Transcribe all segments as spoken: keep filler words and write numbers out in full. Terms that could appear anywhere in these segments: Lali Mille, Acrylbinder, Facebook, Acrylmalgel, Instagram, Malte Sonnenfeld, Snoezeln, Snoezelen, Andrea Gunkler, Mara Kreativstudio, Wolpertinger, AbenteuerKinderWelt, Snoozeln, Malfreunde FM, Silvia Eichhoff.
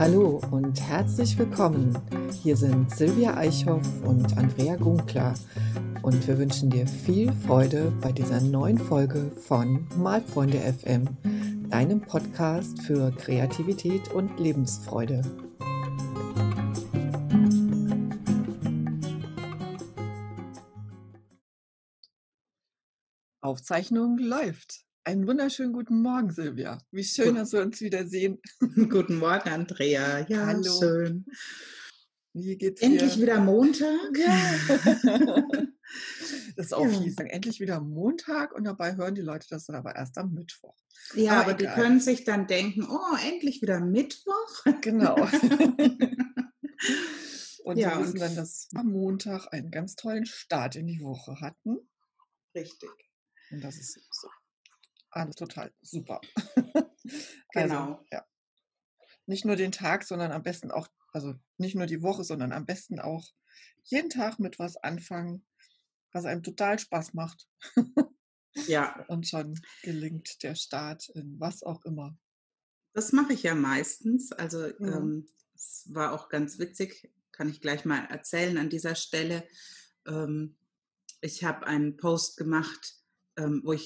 Hallo und herzlich willkommen. Hier sind Silvia Eichhoff und Andrea Gunkler und wir wünschen dir viel Freude bei dieser neuen Folge von Malfreunde F M, deinem Podcast für Kreativität und Lebensfreude. Aufzeichnung läuft. Einen wunderschönen guten Morgen, Silvia. Wie schön, dass wir uns wiedersehen. Guten Morgen, Andrea. Ja, hallo. Schön. Wie geht's dir? Endlich wieder Montag. Ja. Das ist auch fies. Ja. Endlich wieder Montag und dabei hören die Leute das dann aber erst am Mittwoch. Ja, aber, aber die können sich dann denken, oh, endlich wieder Mittwoch. Genau. Und ja, wir wissen dann, dass wir am Montag einen ganz tollen Start in die Woche hatten. Richtig. Und das ist so. Alles total super. Genau. Also, ja. Nicht nur den Tag, sondern am besten auch, also nicht nur die Woche, sondern am besten auch jeden Tag mit was anfangen, was einem total Spaß macht. Ja. Und schon gelingt der Start in was auch immer. Das mache ich ja meistens. Also mhm. ähm, es war auch ganz witzig, kann ich gleich mal erzählen an dieser Stelle. Ähm, ich habe einen Post gemacht, Ähm, wo ich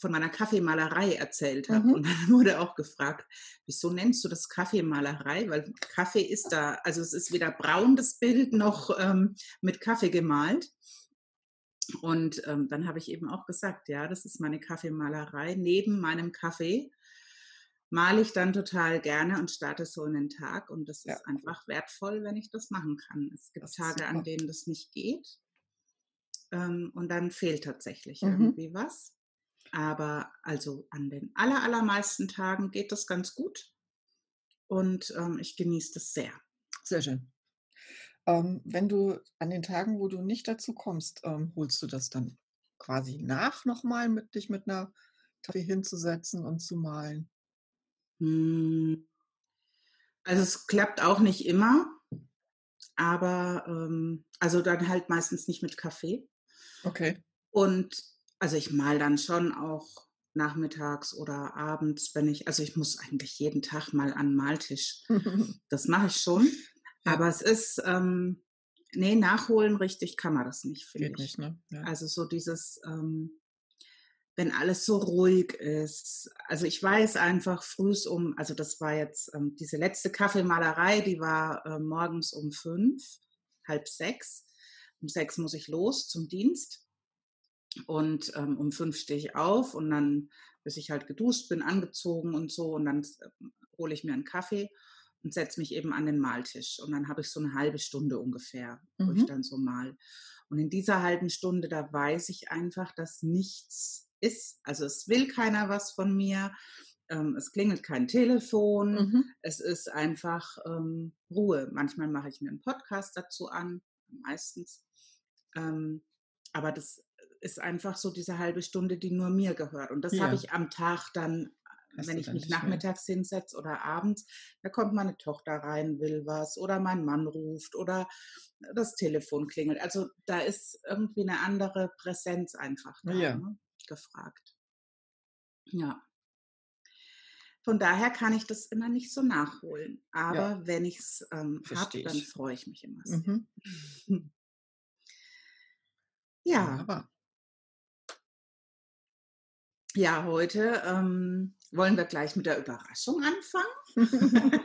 von meiner Kaffeemalerei erzählt habe. Mhm. Und dann wurde auch gefragt, wieso nennst du das Kaffeemalerei? Weil Kaffee ist da, also es ist weder braun das Bild noch ähm, mit Kaffee gemalt. Und ähm, dann habe ich eben auch gesagt, ja, das ist meine Kaffeemalerei. Neben meinem Kaffee male ich dann total gerne und starte so einen Tag. Und das ja. ist einfach wertvoll, wenn ich das machen kann. Es gibt das Tage, an denen das nicht geht. Und dann fehlt tatsächlich mhm. irgendwie was. Aber also an den aller, allermeisten Tagen geht das ganz gut. Und ähm, ich genieße das sehr. Sehr schön. Ähm, wenn du an den Tagen, wo du nicht dazu kommst, ähm, holst du das dann quasi nach nochmal, mit dich mit einer Kaffee hinzusetzen und zu malen? Also es klappt auch nicht immer. Aber ähm, also dann halt meistens nicht mit Kaffee. Okay. Und also ich male dann schon auch nachmittags oder abends, wenn ich, also ich muss eigentlich jeden Tag mal an den Maltisch. Das mache ich schon. Ja. Aber es ist, ähm, nee, nachholen richtig kann man das nicht, finde ich. Geht nicht, ne? Ja. Also so dieses, ähm, wenn alles so ruhig ist. Also ich weiß einfach frühs um, also das war jetzt ähm, diese letzte Kaffeemalerei, die war äh, morgens um fünf, halb sechs. Um sechs muss ich los zum Dienst und ähm, um fünf stehe ich auf und dann, bis ich halt geduscht bin, angezogen und so und dann äh, hole ich mir einen Kaffee und setze mich eben an den Maltisch und dann habe ich so eine halbe Stunde ungefähr, mhm. wo ich dann so mal. Und in dieser halben Stunde, da weiß ich einfach, dass nichts ist. Also es will keiner was von mir, ähm, es klingelt kein Telefon, mhm. es ist einfach ähm, Ruhe. Manchmal mache ich mir einen Podcast dazu an, meistens. Ähm, aber das ist einfach so diese halbe Stunde, die nur mir gehört. Und das ja. habe ich am Tag dann, hast wenn ich mich nachmittags mehr. hinsetze oder abends, da kommt meine Tochter rein, will was oder mein Mann ruft oder das Telefon klingelt. Also da ist irgendwie eine andere Präsenz einfach da, ja. ne? gefragt. Ja. Von daher kann ich das immer nicht so nachholen. Aber ja. wenn ich es ähm, habe, dann freue ich mich immer sehr. Mhm. Ja. Wunderbar. Ja, heute ähm, wollen wir gleich mit der Überraschung anfangen.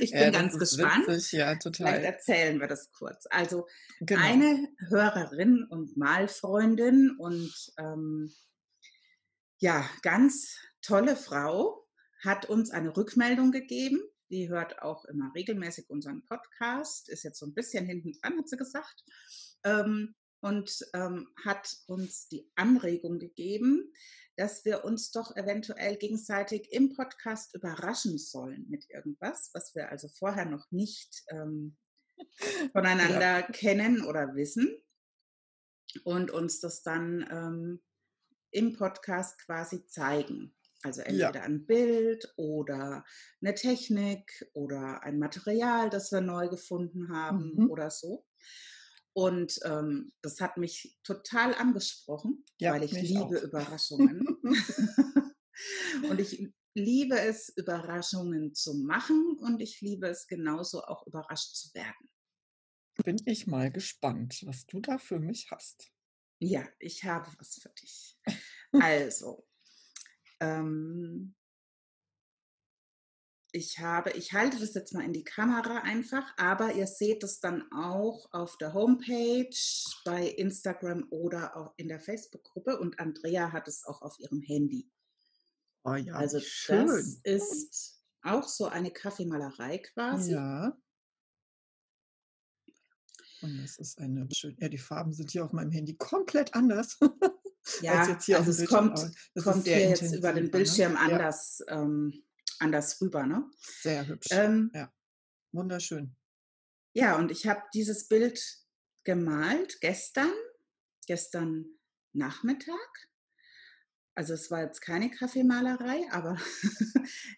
Ich bin ja, ganz gespannt. Witzig, ja, total. Vielleicht erzählen wir das kurz. Also genau. eine Hörerin und Malfreundin und ähm, ja, ganz tolle Frau hat uns eine Rückmeldung gegeben. Die hört auch immer regelmäßig unseren Podcast, ist jetzt so ein bisschen hinten dran, hat sie gesagt. Ähm, und ähm, hat uns die Anregung gegeben, dass wir uns doch eventuell gegenseitig im Podcast überraschen sollen mit irgendwas, was wir also vorher noch nicht ähm, voneinander ja. kennen oder wissen und uns das dann ähm, im Podcast quasi zeigen. Also entweder ja. ein Bild oder eine Technik oder ein Material, das wir neu gefunden haben mhm. oder so. Und ähm, das hat mich total angesprochen, ja, weil ich liebe auch. Überraschungen. Und ich liebe es, Überraschungen zu machen und ich liebe es genauso auch, überrascht zu werden. Bin ich mal gespannt, was du da für mich hast. Ja, ich habe was für dich. Also, ähm, ich habe, ich halte das jetzt mal in die Kamera einfach, aber ihr seht es dann auch auf der Homepage, bei Instagram oder auch in der Facebook-Gruppe und Andrea hat es auch auf ihrem Handy. Oh ja, also schön. Das ist auch so eine Kaffeemalerei quasi. Ja. Und das ist eine schöne, ja, die Farben sind hier auf meinem Handy komplett anders. Ja, als jetzt hier also auf dem es Bildschirm. kommt, das kommt hier jetzt über den Bildschirm an, ne? anders, ja. ähm, anders rüber. Ne? Sehr hübsch, ähm, ja. Wunderschön. Ja, und ich habe dieses Bild gemalt gestern, gestern Nachmittag. Also es war jetzt keine Kaffeemalerei, aber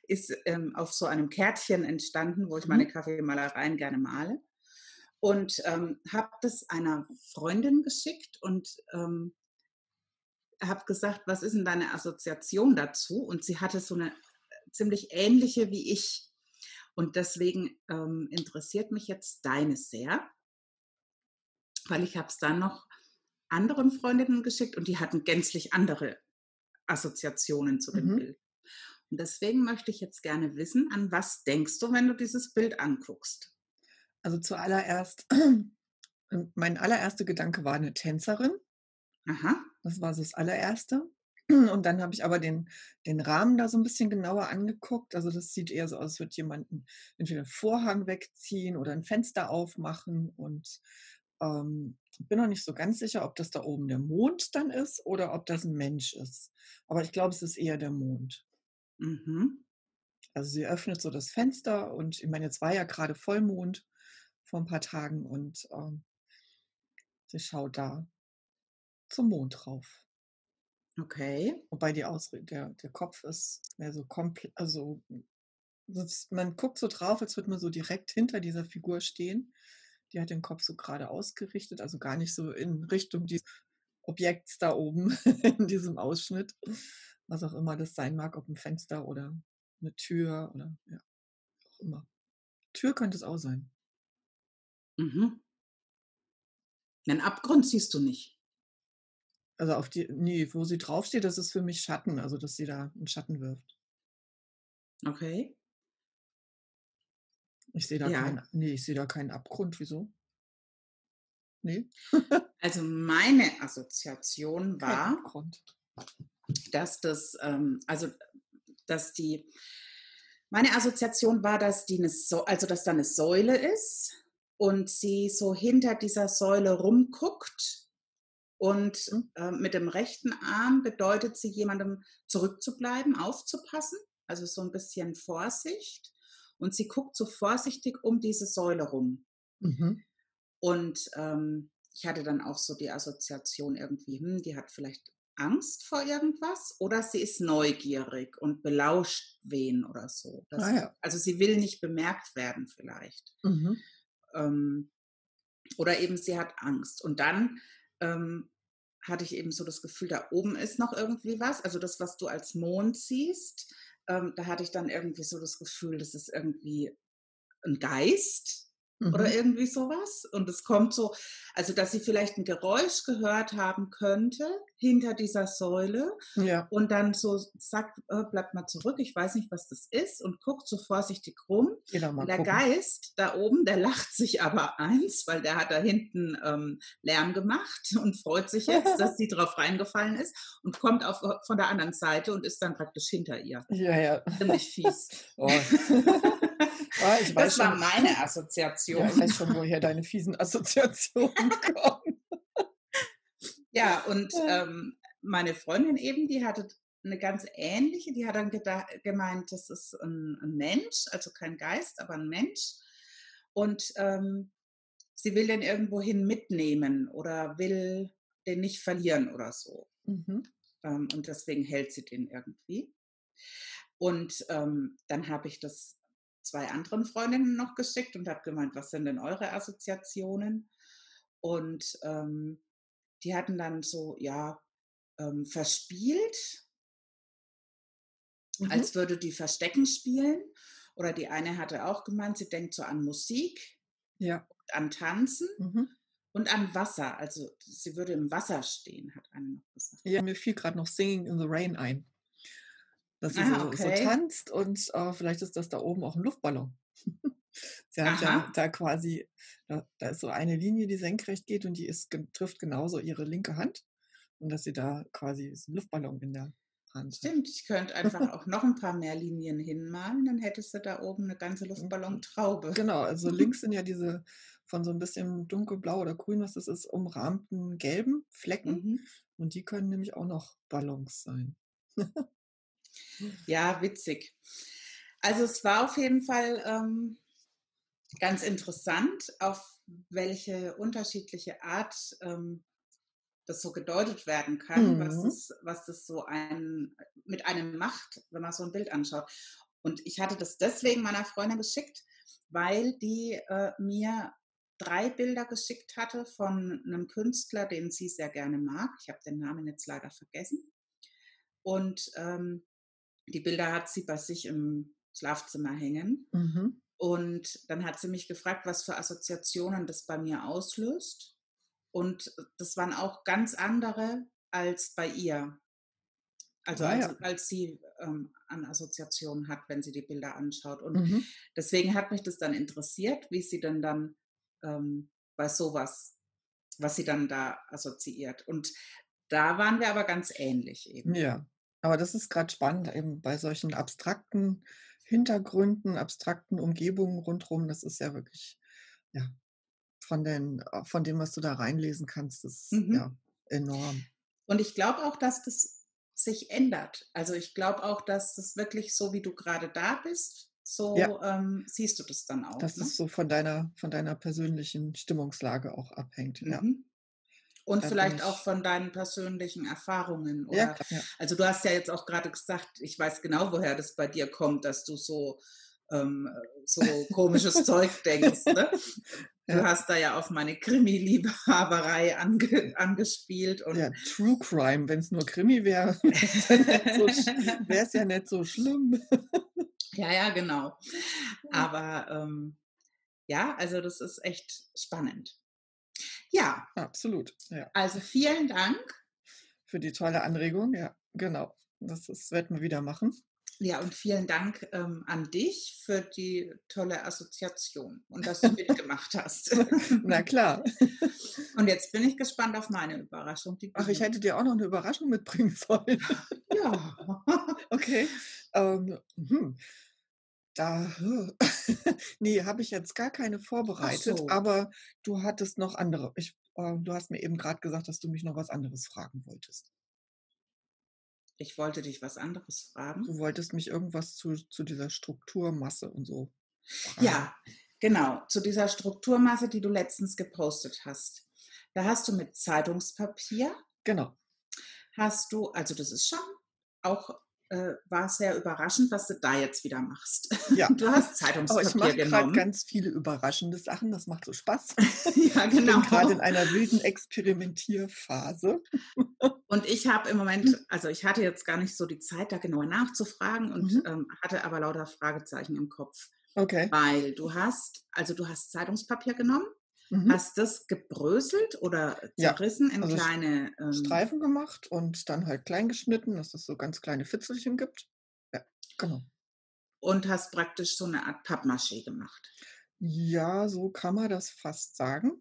ist ähm, auf so einem Kärtchen entstanden, wo ich mhm. meine Kaffeemalereien gerne male. Und ähm, habe das einer Freundin geschickt und ähm, habe gesagt, was ist denn deine Assoziation dazu? Und sie hatte so eine ziemlich ähnliche wie ich. Und deswegen ähm, interessiert mich jetzt deine sehr, weil ich habe es dann noch anderen Freundinnen geschickt und die hatten gänzlich andere Assoziationen zu dem mhm. Bild. Und deswegen möchte ich jetzt gerne wissen, an was denkst du, wenn du dieses Bild anguckst? Also zuallererst, mein allererster Gedanke war eine Tänzerin. Aha. Das war so das allererste. Und dann habe ich aber den, den Rahmen da so ein bisschen genauer angeguckt. Also das sieht eher so aus, als würde jemand entweder einen Vorhang wegziehen oder ein Fenster aufmachen. Und ähm, ich bin noch nicht so ganz sicher, ob das da oben der Mond dann ist oder ob das ein Mensch ist. Aber ich glaube, es ist eher der Mond. Mhm. Also sie öffnet so das Fenster und ich meine, jetzt war ja gerade Vollmond vor ein paar Tagen und ähm, sie schaut da zum Mond drauf. Okay. Wobei die Ausrede, der, der Kopf ist mehr so komplett, also man guckt so drauf, als würde man so direkt hinter dieser Figur stehen. Die hat den Kopf so gerade ausgerichtet, also gar nicht so in Richtung dieses Objekts da oben in diesem Ausschnitt. Was auch immer das sein mag, ob ein Fenster oder eine Tür oder ja, auch immer. Tür könnte es auch sein. Mhm. Einen Abgrund siehst du nicht. Also auf die, nee, wo sie draufsteht, das ist für mich Schatten, also dass sie da einen Schatten wirft. Okay. Ich sehe da ja. keinen, nee, ich sehe da keinen Abgrund, wieso? Nee. Also meine Assoziation war, dass das, ähm, also dass die, meine Assoziation war, dass die eine, so also dass da eine Säule ist. Und sie so hinter dieser Säule rumguckt und äh, mit dem rechten Arm bedeutet sie jemandem zurückzubleiben, aufzupassen, also so ein bisschen Vorsicht. Und sie guckt so vorsichtig um diese Säule rum. Mhm. Und ähm, ich hatte dann auch so die Assoziation irgendwie, hm, die hat vielleicht Angst vor irgendwas oder sie ist neugierig und belauscht wen oder so. Das, ah, ja. Also sie will nicht bemerkt werden vielleicht. Mhm. Oder eben sie hat Angst. Und dann ähm, hatte ich eben so das Gefühl, da oben ist noch irgendwie was. Also das, was du als Mond siehst, ähm, da hatte ich dann irgendwie so das Gefühl, das ist irgendwie ein Geist mhm. oder irgendwie sowas. Und es kommt so, also dass sie vielleicht ein Geräusch gehört haben könnte hinter dieser Säule. Ja. Und dann so sagt, äh, bleibt mal zurück, ich weiß nicht, was das ist und guckt so vorsichtig rum. Genau, mal der gucken. Geist da oben, der lacht sich aber eins, weil der hat da hinten ähm, Lärm gemacht und freut sich jetzt, dass sie drauf reingefallen ist und kommt auf, von der anderen Seite und ist dann praktisch hinter ihr. Ja, ja. Ziemlich fies. Oh. Oh, ich weiß das schon. War meine Assoziation. Ja, ich weiß schon, woher deine fiesen Assoziationen kommen. Ja, und ähm, meine Freundin eben, die hatte eine ganz ähnliche, die hat dann gemeint, das ist ein, ein Mensch, also kein Geist, aber ein Mensch. Und ähm, sie will den irgendwohin mitnehmen oder will den nicht verlieren oder so. Mhm. Ähm, und deswegen hält sie den irgendwie. Und ähm, dann habe ich das zwei anderen Freundinnen noch geschickt und habe gemeint, was sind denn eure Assoziationen? Und ähm, die hatten dann so, ja, ähm, verspielt, mhm. als würde die Verstecken spielen. Oder die eine hatte auch gemeint, sie denkt so an Musik, ja. und an Tanzen mhm. und an Wasser. Also sie würde im Wasser stehen, hat eine noch gesagt. Ja, mir fiel gerade noch Singing in the Rain ein. Dass sie ah, so, okay. so tanzt und äh, vielleicht ist das da oben auch ein Luftballon. Sie hat ja da quasi, da, da ist so eine Linie, die senkrecht geht und die ist, trifft genauso ihre linke Hand. Und dass sie da quasi ist ein Luftballon in der Hand. Stimmt, ich könnte einfach auch noch ein paar mehr Linien hinmalen, dann hättest du da oben eine ganze Luftballontraube. Genau, also links sind ja diese von so ein bisschen dunkelblau oder grün, was das ist, umrahmten gelben Flecken. Mhm. Und die können nämlich auch noch Ballons sein. Ja, witzig. Also es war auf jeden Fall ähm, ganz interessant, auf welche unterschiedliche Art ähm, das so gedeutet werden kann, mhm. was, das, was das so ein, mit einem macht, wenn man so ein Bild anschaut. Und ich hatte das deswegen meiner Freundin geschickt, weil die äh, mir drei Bilder geschickt hatte von einem Künstler, den sie sehr gerne mag. Ich habe den Namen jetzt leider vergessen. Und ähm, die Bilder hat sie bei sich im Schlafzimmer hängen. Mhm. Und dann hat sie mich gefragt, was für Assoziationen das bei mir auslöst. Und das waren auch ganz andere als bei ihr. Also ah, ja. als, als sie ähm, an Assoziationen hat, wenn sie die Bilder anschaut. Und mhm. deswegen hat mich das dann interessiert, wie sie denn dann ähm, bei sowas, was sie dann da assoziiert. Und da waren wir aber ganz ähnlich eben. Ja. Aber das ist gerade spannend, eben bei solchen abstrakten Hintergründen, abstrakten Umgebungen rundherum, das ist ja wirklich, ja, von, den, von dem, was du da reinlesen kannst, das ist mhm. ja enorm. Und ich glaube auch, dass das sich ändert. Also ich glaube auch, dass das wirklich so, wie du gerade da bist, so ja. ähm, siehst du das dann auch. Dass ne? das so von deiner, von deiner persönlichen Stimmungslage auch abhängt, mhm. ja. Und da vielleicht auch von deinen persönlichen Erfahrungen. Oder? Ja, klar, ja. Also du hast ja jetzt auch gerade gesagt, ich weiß genau, woher das bei dir kommt, dass du so, ähm, so komisches Zeug denkst. Ne? Du ja. hast da ja auf meine Krimi-Liebhaberei ange- angespielt. Und ja, True Crime, wenn es nur Krimi wäre, wäre es ja nicht so schlimm. Ja, ja, genau. Aber ähm, ja, also das ist echt spannend. Ja, absolut. Ja. Also vielen Dank. Für die tolle Anregung, ja, genau. Das, das werden wir wieder machen. Ja, und vielen Dank ähm, an dich für die tolle Assoziation und dass du mitgemacht hast. Na klar. Und jetzt bin ich gespannt auf meine Überraschung. Die Ach, ich hätte dir auch noch eine Überraschung mitbringen sollen. Ja. Okay. Ähm, hm. Da, nee, habe ich jetzt gar keine vorbereitet, so. Aber du hattest noch andere. Ich, äh, du hast mir eben gerade gesagt, dass du mich noch was anderes fragen wolltest. Ich wollte dich was anderes fragen? Du wolltest mich irgendwas zu, zu dieser Strukturmasse und so fragen. Ja, genau, zu dieser Strukturmasse, die du letztens gepostet hast. Da hast du mit Zeitungspapier. Genau. Hast du, also das ist schon auch... war sehr überraschend, was du da jetzt wieder machst. Ja. Du hast Zeitungspapier genommen. Aber ich mache gerade ganz viele überraschende Sachen, das macht so Spaß. Ja, genau. Ich bin gerade in einer wilden Experimentierphase. Und ich habe im Moment, also ich hatte jetzt gar nicht so die Zeit, da genau nachzufragen und mhm. ähm, hatte aber lauter Fragezeichen im Kopf. Okay. Weil du hast, also du hast Zeitungspapier genommen, mhm. hast das gebröselt oder zerrissen ja, in also kleine... Ähm, Streifen gemacht und dann halt klein geschnitten, dass es so ganz kleine Fitzelchen gibt. Ja, genau. Und hast praktisch so eine Art Pappmaché gemacht. Ja, so kann man das fast sagen.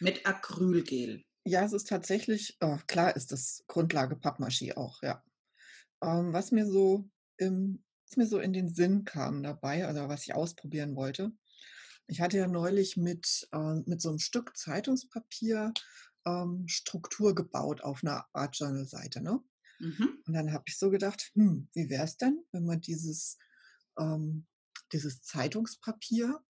Mit Acrylgel. Ja, es ist tatsächlich, oh, klar ist das Grundlage Pappmaché auch, ja. Ähm, was mir so im, was mir so in den Sinn kam dabei, oder was ich ausprobieren wollte, ich hatte ja neulich mit, äh, mit so einem Stück Zeitungspapier ähm, Struktur gebaut auf einer Art Journal-Seite. Ne? Mhm. Und dann habe ich so gedacht, hm, wie wäre es denn, wenn man dieses, ähm, dieses Zeitungspapier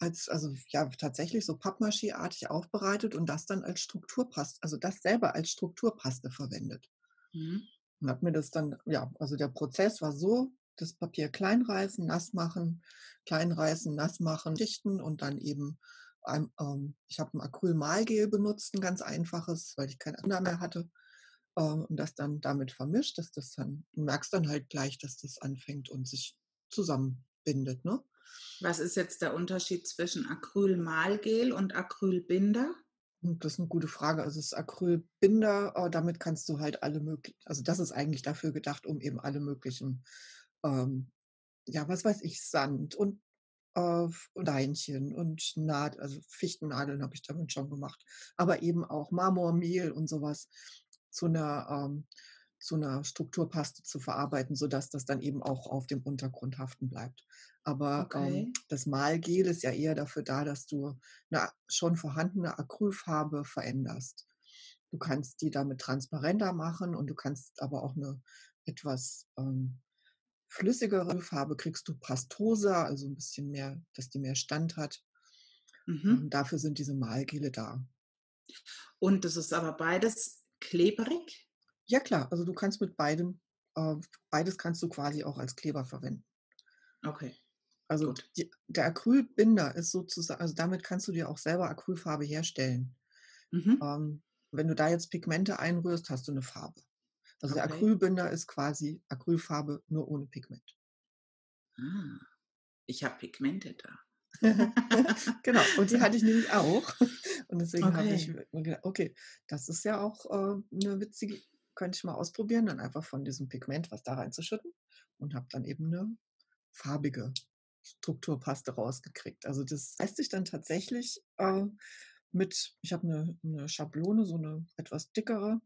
als, also ja, tatsächlich so Pappmaché-artig aufbereitet und das dann als Strukturpaste, also das selber als Strukturpaste verwendet. Mhm. Und habe mir das dann, ja, also der Prozess war so, das Papier kleinreißen, nass machen, kleinreißen, nass machen, dichten und dann eben, ähm, ich habe ein Acrylmalgel benutzt, ein ganz einfaches, weil ich kein anderes mehr hatte. ähm, und das dann damit vermischt, dass das dann, du merkst dann halt gleich, dass das anfängt und sich zusammenbindet, ne? Was ist jetzt der Unterschied zwischen Acrylmalgel und Acrylbinder? Das ist eine gute Frage. Also das Acrylbinder, damit kannst du halt alle möglichen, also das ist eigentlich dafür gedacht, um eben alle möglichen, ähm, ja, was weiß ich, Sand und äh, Steinchen und Naht, also Fichtennadeln habe ich damit schon gemacht, aber eben auch Marmormehl und sowas zu einer, ähm, zu einer Strukturpaste zu verarbeiten, sodass das dann eben auch auf dem Untergrund haften bleibt. Aber okay. ähm, das Malgel ist ja eher dafür da, dass du eine schon vorhandene Acrylfarbe veränderst. Du kannst die damit transparenter machen und du kannst aber auch eine etwas ähm, flüssigere Farbe kriegst du pastoser, also ein bisschen mehr, dass die mehr Stand hat. Mhm. Und dafür sind diese Malgele da. Und das ist aber beides klebrig? Ja klar, also du kannst mit beidem, äh, beides kannst du quasi auch als Kleber verwenden. Okay. Also die, der Acrylbinder ist sozusagen, also damit kannst du dir auch selber Acrylfarbe herstellen. Mhm. Ähm, wenn du da jetzt Pigmente einrührst, hast du eine Farbe. Also okay. Der Acrylbinder ist quasi Acrylfarbe, nur ohne Pigment. Ah, ich habe Pigmente da. Genau, und die hatte ich nämlich auch. Und deswegen okay. habe ich gedacht, okay, das ist ja auch äh, eine witzige, könnte ich mal ausprobieren, dann einfach von diesem Pigment was da reinzuschütten und habe dann eben eine farbige Strukturpaste rausgekriegt. Also das lässt sich dann tatsächlich äh, mit, ich habe eine, eine Schablone, so eine etwas dickere,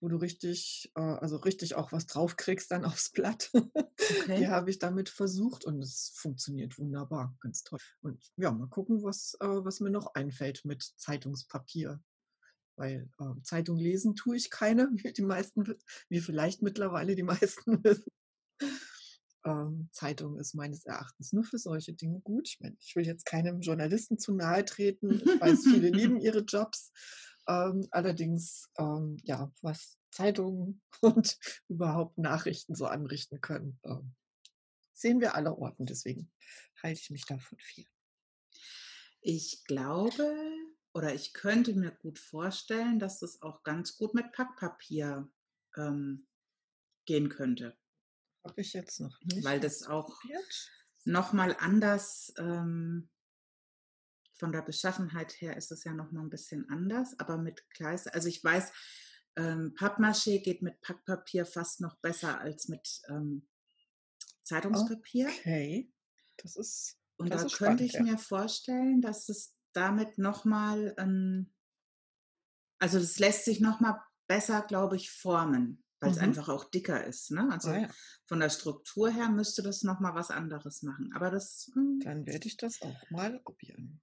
wo du richtig, äh, also richtig auch was drauf kriegst dann aufs Blatt. Okay. Die habe ich damit versucht und es funktioniert wunderbar, ganz toll. Und ja, mal gucken, was, äh, was mir noch einfällt mit Zeitungspapier. Weil äh, Zeitung lesen tue ich keine, wie die meisten, wie vielleicht mittlerweile die meisten wissen. Zeitung ist meines Erachtens nur für solche Dinge gut. Ich meine, ich will jetzt keinem Journalisten zu nahe treten. Ich weiß, viele lieben ihre Jobs. Ähm, allerdings, ähm, ja, was Zeitungen und überhaupt Nachrichten so anrichten können, ähm, sehen wir allerorten. Deswegen halte ich mich davon fern. Ich glaube oder ich könnte mir gut vorstellen, dass das auch ganz gut mit Packpapier ähm, gehen könnte. Habe ich jetzt noch nicht. Weil das auch nochmal anders, ähm, von der Beschaffenheit her ist es ja nochmal ein bisschen anders, aber mit Gleis, also ich weiß, ähm, Pappmaché geht mit Packpapier fast noch besser als mit ähm, Zeitungspapier. Okay, das ist Und das da ist könnte spannend, ich ja. mir vorstellen, dass es damit nochmal, ähm, also das lässt sich nochmal besser, glaube ich, formen. Weil es mhm. einfach auch dicker ist. Ne? Also ah, ja. von der Struktur her müsste das nochmal was anderes machen. Aber das. Mh, Dann werde ich das auch mal probieren.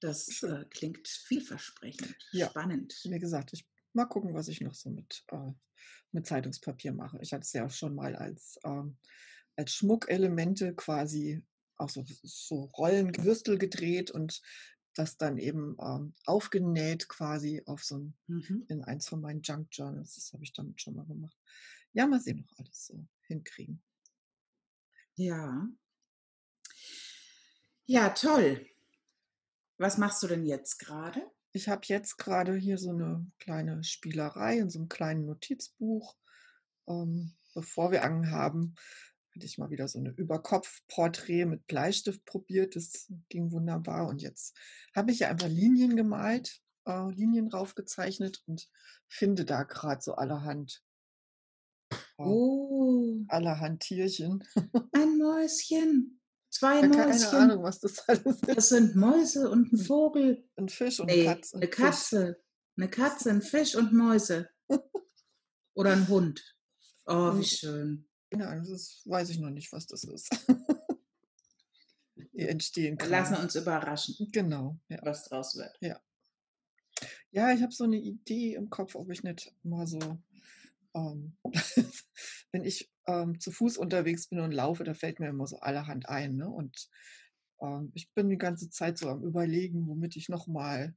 Das äh, klingt vielversprechend, ja. spannend. Wie gesagt, ich mal gucken, was ich noch so mit, äh, mit Zeitungspapier mache. Ich hatte es ja auch schon mal als, ähm, als Schmuckelemente quasi auch so, so Rollen, Würstel gedreht und das dann eben ähm, aufgenäht quasi auf so ein, mhm. in eins von meinen Junk Journals. Das habe ich damit schon mal gemacht. Ja, mal sehen, noch alles so hinkriegen. Ja. Ja, toll. Was machst du denn jetzt gerade? Ich habe jetzt gerade hier so eine kleine Spielerei in so einem kleinen Notizbuch. Ähm, bevor wir angefangen haben, hatte ich mal wieder so eine Überkopfporträt mit Bleistift probiert. Das ging wunderbar. Und jetzt habe ich ja einfach Linien gemalt, äh, Linien raufgezeichnet und finde da gerade so allerhand, äh, oh. allerhand Tierchen. Ein Mäuschen, zwei Mäuschen. Ich habe keine Ahnung, was das alles ist. Das sind Mäuse und ein Vogel. Ein Fisch und eine Katze. Eine Katze, eine Katze, ein Fisch und Mäuse. Oder ein Hund. Oh, wie schön. Nein, das weiß ich noch nicht, was das ist. Die entstehen kann. Lassen wir uns überraschen. Genau. Ja. Was draus wird. Ja, ja, ich habe so eine Idee im Kopf, ob ich nicht mal so, ähm, wenn ich ähm, zu Fuß unterwegs bin und laufe, da fällt mir immer so allerhand ein. Ne? Und ähm, ich bin die ganze Zeit so am Überlegen, womit ich nochmal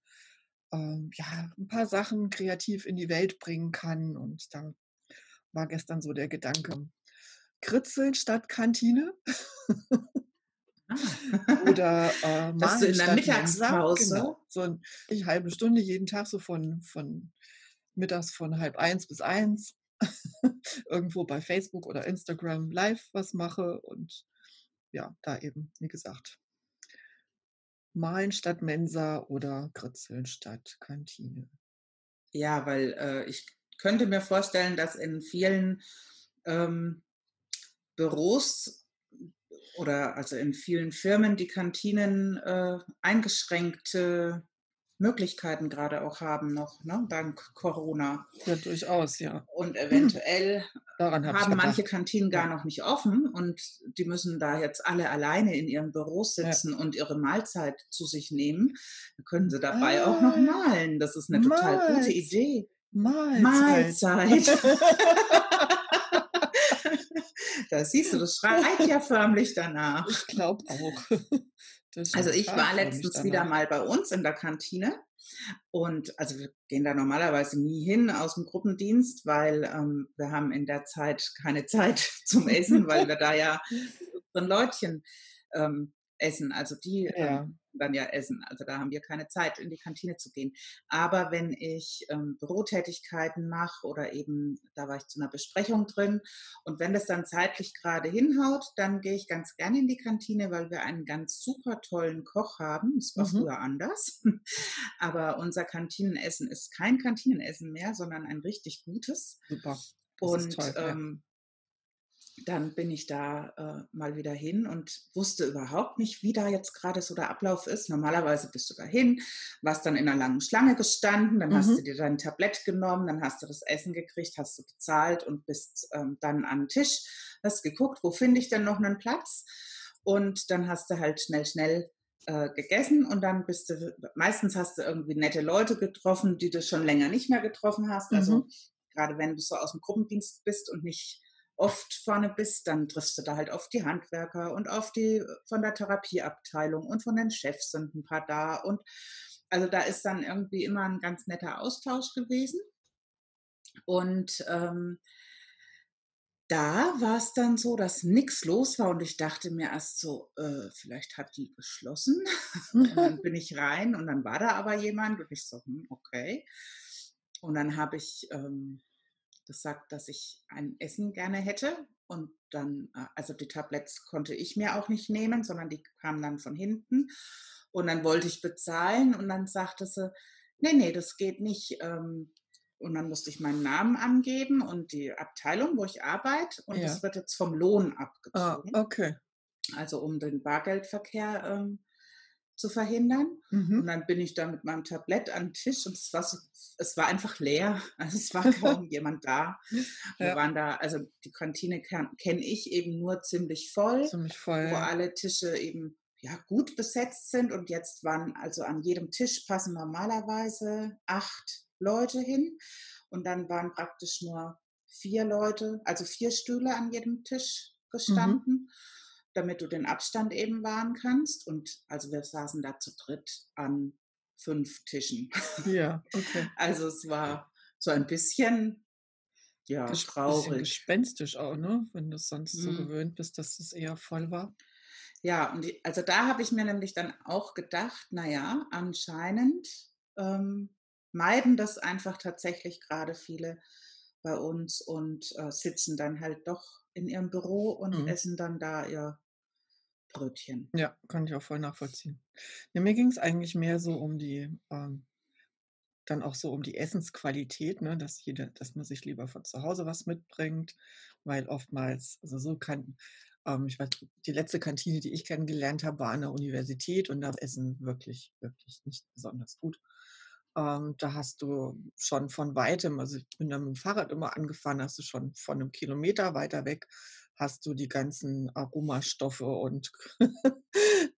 ähm, ja, ein paar Sachen kreativ in die Welt bringen kann. Und da war gestern so der Gedanke, Kritzeln statt Kantine. Oder äh, dass du in der Mittagspause. Genau, so eine halbe Stunde jeden Tag, so von, von mittags von halb eins bis eins irgendwo bei Facebook oder Instagram live was mache und ja, da eben, wie gesagt, Malen statt Mensa oder Kritzeln statt Kantine. Ja, weil äh, ich könnte mir vorstellen, dass in vielen ähm, Büros oder also in vielen Firmen die Kantinen äh, eingeschränkte Möglichkeiten gerade auch haben noch, ne? Dank Corona. Ja, durchaus, ja. Und eventuell hm. haben manche Kantinen gar ja. noch nicht offen und die müssen da jetzt alle alleine in ihren Büros sitzen ja. und ihre Mahlzeit zu sich nehmen. Dann können sie dabei ah, auch noch malen. Das ist eine Malz. total gute Idee. Mahlzeit. Mahlzeit. Da siehst du, das schreit ja förmlich danach. Ich glaube auch. Also ich war letztens wieder mal bei uns in der Kantine und also wir gehen da normalerweise nie hin aus dem Gruppendienst, weil ähm, wir haben in der Zeit keine Zeit zum Essen, weil wir da ja unseren Leutchen ähm, essen, also die ja. Ähm, dann ja essen, also da haben wir keine Zeit in die Kantine zu gehen. Aber wenn ich ähm, Bürotätigkeiten mache oder eben, da war ich zu einer Besprechung drin und wenn das dann zeitlich gerade hinhaut, dann gehe ich ganz gerne in die Kantine, weil wir einen ganz super tollen Koch haben. Das war mhm. früher anders, aber unser Kantinenessen ist kein Kantinenessen mehr, sondern ein richtig gutes. Super, das und, ist toll, ähm, ja. Dann bin ich da äh, mal wieder hin und wusste überhaupt nicht, wie da jetzt gerade so der Ablauf ist. Normalerweise bist du da hin, warst dann in einer langen Schlange gestanden, dann mhm. hast du dir dein Tablett genommen, dann hast du das Essen gekriegt, hast du bezahlt und bist ähm, dann an den Tisch, hast geguckt, wo finde ich denn noch einen Platz? Und dann hast du halt schnell, schnell äh, gegessen und dann bist du, meistens hast du irgendwie nette Leute getroffen, die du schon länger nicht mehr getroffen hast. Mhm. Also gerade wenn du so aus dem Gruppendienst bist und nicht oft vorne bist, dann triffst du da halt auf die Handwerker und auf die von der Therapieabteilung und von den Chefs sind ein paar da und also da ist dann irgendwie immer ein ganz netter Austausch gewesen und ähm, da war es dann so, dass nichts los war und ich dachte mir erst so, äh, vielleicht hat die geschlossen und dann bin ich rein und dann war da aber jemand und ich so, hm, okay und dann habe ich ähm, gesagt, dass ich ein Essen gerne hätte und dann, also die Tabletts konnte ich mir auch nicht nehmen, sondern die kamen dann von hinten und dann wollte ich bezahlen und dann sagte sie, nee, nee, das geht nicht und dann musste ich meinen Namen angeben und die Abteilung, wo ich arbeite und ja. das wird jetzt vom Lohn abgezogen, ah, okay. also um den Bargeldverkehr ähm, zu verhindern. Mhm. Und dann bin ich da mit meinem Tablett an den Tisch und es war, so, es war einfach leer. Also es war kaum jemand da. Wir ja. waren da, also die Kantine kenne ich eben nur ziemlich voll, ziemlich voll wo ja. alle Tische eben ja, gut besetzt sind und jetzt waren also an jedem Tisch passen normalerweise acht Leute hin und dann waren praktisch nur vier Leute, also vier Stühle an jedem Tisch gestanden. Mhm. Damit du den Abstand eben wahren kannst. Und also wir saßen da zu dritt an fünf Tischen. Ja, okay. Also es war so ein bisschen, ja, das traurig. Ein bisschen gespenstisch auch, ne? Wenn du sonst mhm. so gewöhnt bist, dass es eher voll war. Ja, und die, also da habe ich mir nämlich dann auch gedacht, naja, anscheinend ähm, meiden das einfach tatsächlich gerade viele bei uns und äh, sitzen dann halt doch in ihrem Büro und mhm. essen dann da ihr Brötchen. Ja, kann ich auch voll nachvollziehen. Ja, mir ging es eigentlich mehr so um die, ähm, dann auch so um die Essensqualität, ne? dass, jeder, dass man sich lieber von zu Hause was mitbringt, weil oftmals, also so kann, ähm, ich weiß, die letzte Kantine, die ich kennengelernt habe, war an der Universität und da essen wirklich, wirklich nicht besonders gut. Ähm, da hast du schon von weitem, also ich bin dann mit dem Fahrrad immer angefahren, hast du schon von einem Kilometer weiter weg, hast du die ganzen Aromastoffe und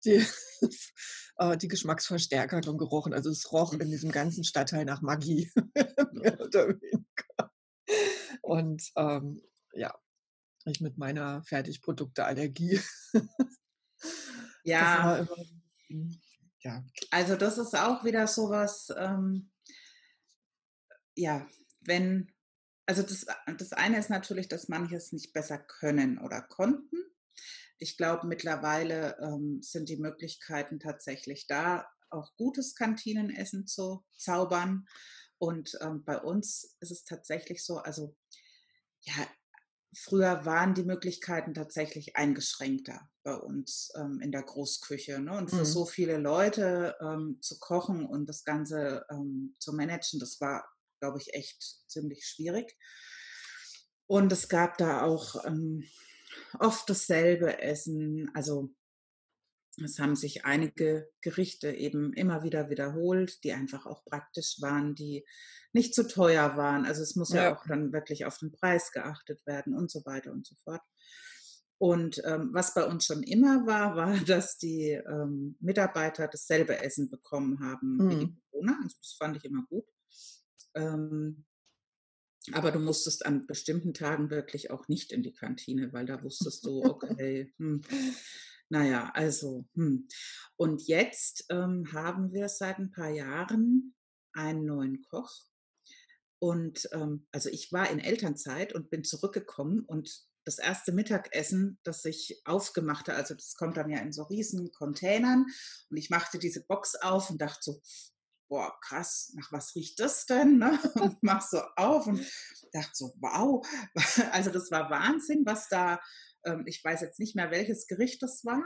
die, äh, die Geschmacksverstärker drin gerochen. Also es roch in diesem ganzen Stadtteil nach Maggi. Mehr oder weniger. Und ähm, ja, ich mit meiner Fertigprodukteallergie. Ja. Das war immer, ja. Also das ist auch wieder sowas, ähm, ja, wenn, also das, das eine ist natürlich, dass manches nicht besser können oder konnten Ich glaube, mittlerweile ähm, sind die Möglichkeiten tatsächlich da, auch gutes Kantinenessen zu zaubern. Und ähm, bei uns ist es tatsächlich so, also ja, früher waren die Möglichkeiten tatsächlich eingeschränkter bei uns ähm, in der Großküche. Ne? Und für mhm. so viele Leute ähm, zu kochen und das Ganze ähm, zu managen, das war, glaube ich, echt ziemlich schwierig. Und es gab da auch ähm, oft dasselbe Essen. Also es haben sich einige Gerichte eben immer wieder wiederholt, die einfach auch praktisch waren, die nicht zu teuer waren. Also es muss ja, ja auch dann wirklich auf den Preis geachtet werden und so weiter und so fort. Und ähm, was bei uns schon immer war, war, dass die ähm, Mitarbeiter dasselbe Essen bekommen haben mhm. wie die Bewohner. Also das fand ich immer gut. Ähm, Aber du musstest an bestimmten Tagen wirklich auch nicht in die Kantine, weil da wusstest du, okay, hm, naja, also. Hm. Und jetzt ähm, haben wir seit ein paar Jahren einen neuen Koch. Und ähm, also ich war in Elternzeit und bin zurückgekommen und das erste Mittagessen, das ich aufgemachte, also das kommt dann ja in so riesen Containern und ich machte diese Box auf und dachte so, boah, krass, nach was riecht das denn? Ne? Und mach so auf und dachte so, wow. Also das war Wahnsinn, was da, ähm, ich weiß jetzt nicht mehr, welches Gericht das war,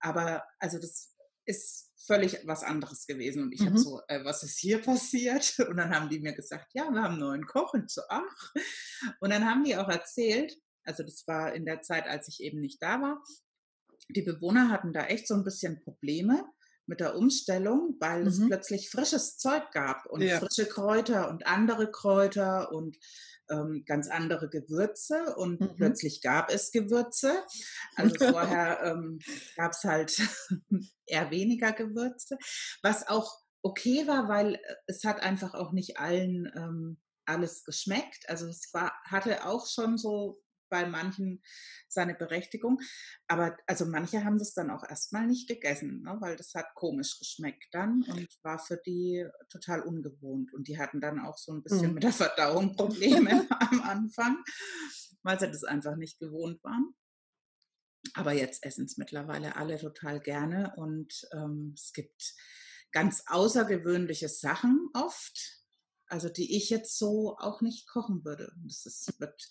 aber also das ist völlig was anderes gewesen. Und ich mhm. habe so, äh, was ist hier passiert? Und dann haben die mir gesagt, ja, wir haben einen neuen Koch. Und so, ach. Und dann haben die auch erzählt, also das war in der Zeit, als ich eben nicht da war, die Bewohner hatten da echt so ein bisschen Probleme mit der Umstellung, weil mhm. es plötzlich frisches Zeug gab und ja. frische Kräuter und andere Kräuter und ähm, ganz andere Gewürze und mhm. plötzlich gab es Gewürze. Also vorher ähm, gab es halt eher weniger Gewürze, was auch okay war, weil es hat einfach auch nicht allen ähm, alles geschmeckt. Also es war, hatte auch schon so bei manchen seine Berechtigung. Aber also manche haben das dann auch erstmal nicht gegessen, ne? Weil das hat komisch geschmeckt dann und war für die total ungewohnt. Und die hatten dann auch so ein bisschen mhm. mit der Verdauung Probleme am Anfang, weil sie das einfach nicht gewohnt waren. Aber jetzt essen es mittlerweile alle total gerne und ähm, es gibt ganz außergewöhnliche Sachen oft, also die ich jetzt so auch nicht kochen würde. Das ist, wird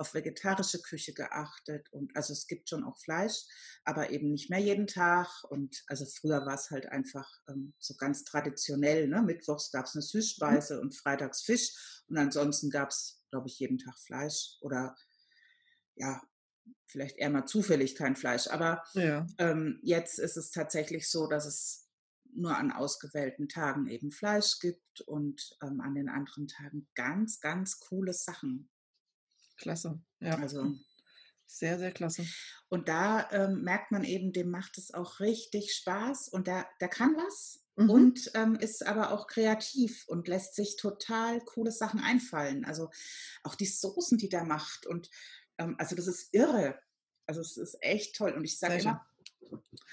auf vegetarische Küche geachtet und also es gibt schon auch Fleisch, aber eben nicht mehr jeden Tag und also früher war es halt einfach ähm, so ganz traditionell, ne? Mittwochs gab es eine Süßspeise mhm. und freitags Fisch und ansonsten gab es, glaube ich, jeden Tag Fleisch oder ja, vielleicht eher mal zufällig kein Fleisch, aber ja. ähm, jetzt ist es tatsächlich so, dass es nur an ausgewählten Tagen eben Fleisch gibt und ähm, an den anderen Tagen ganz, ganz coole Sachen. Klasse, ja. Also sehr, sehr klasse. Und da ähm, merkt man eben, dem macht es auch richtig Spaß und der, der kann was mhm. und ähm, ist aber auch kreativ und lässt sich total coole Sachen einfallen. Also auch die Soßen, die der macht und ähm, also das ist irre. Also es ist echt toll und ich sage immer,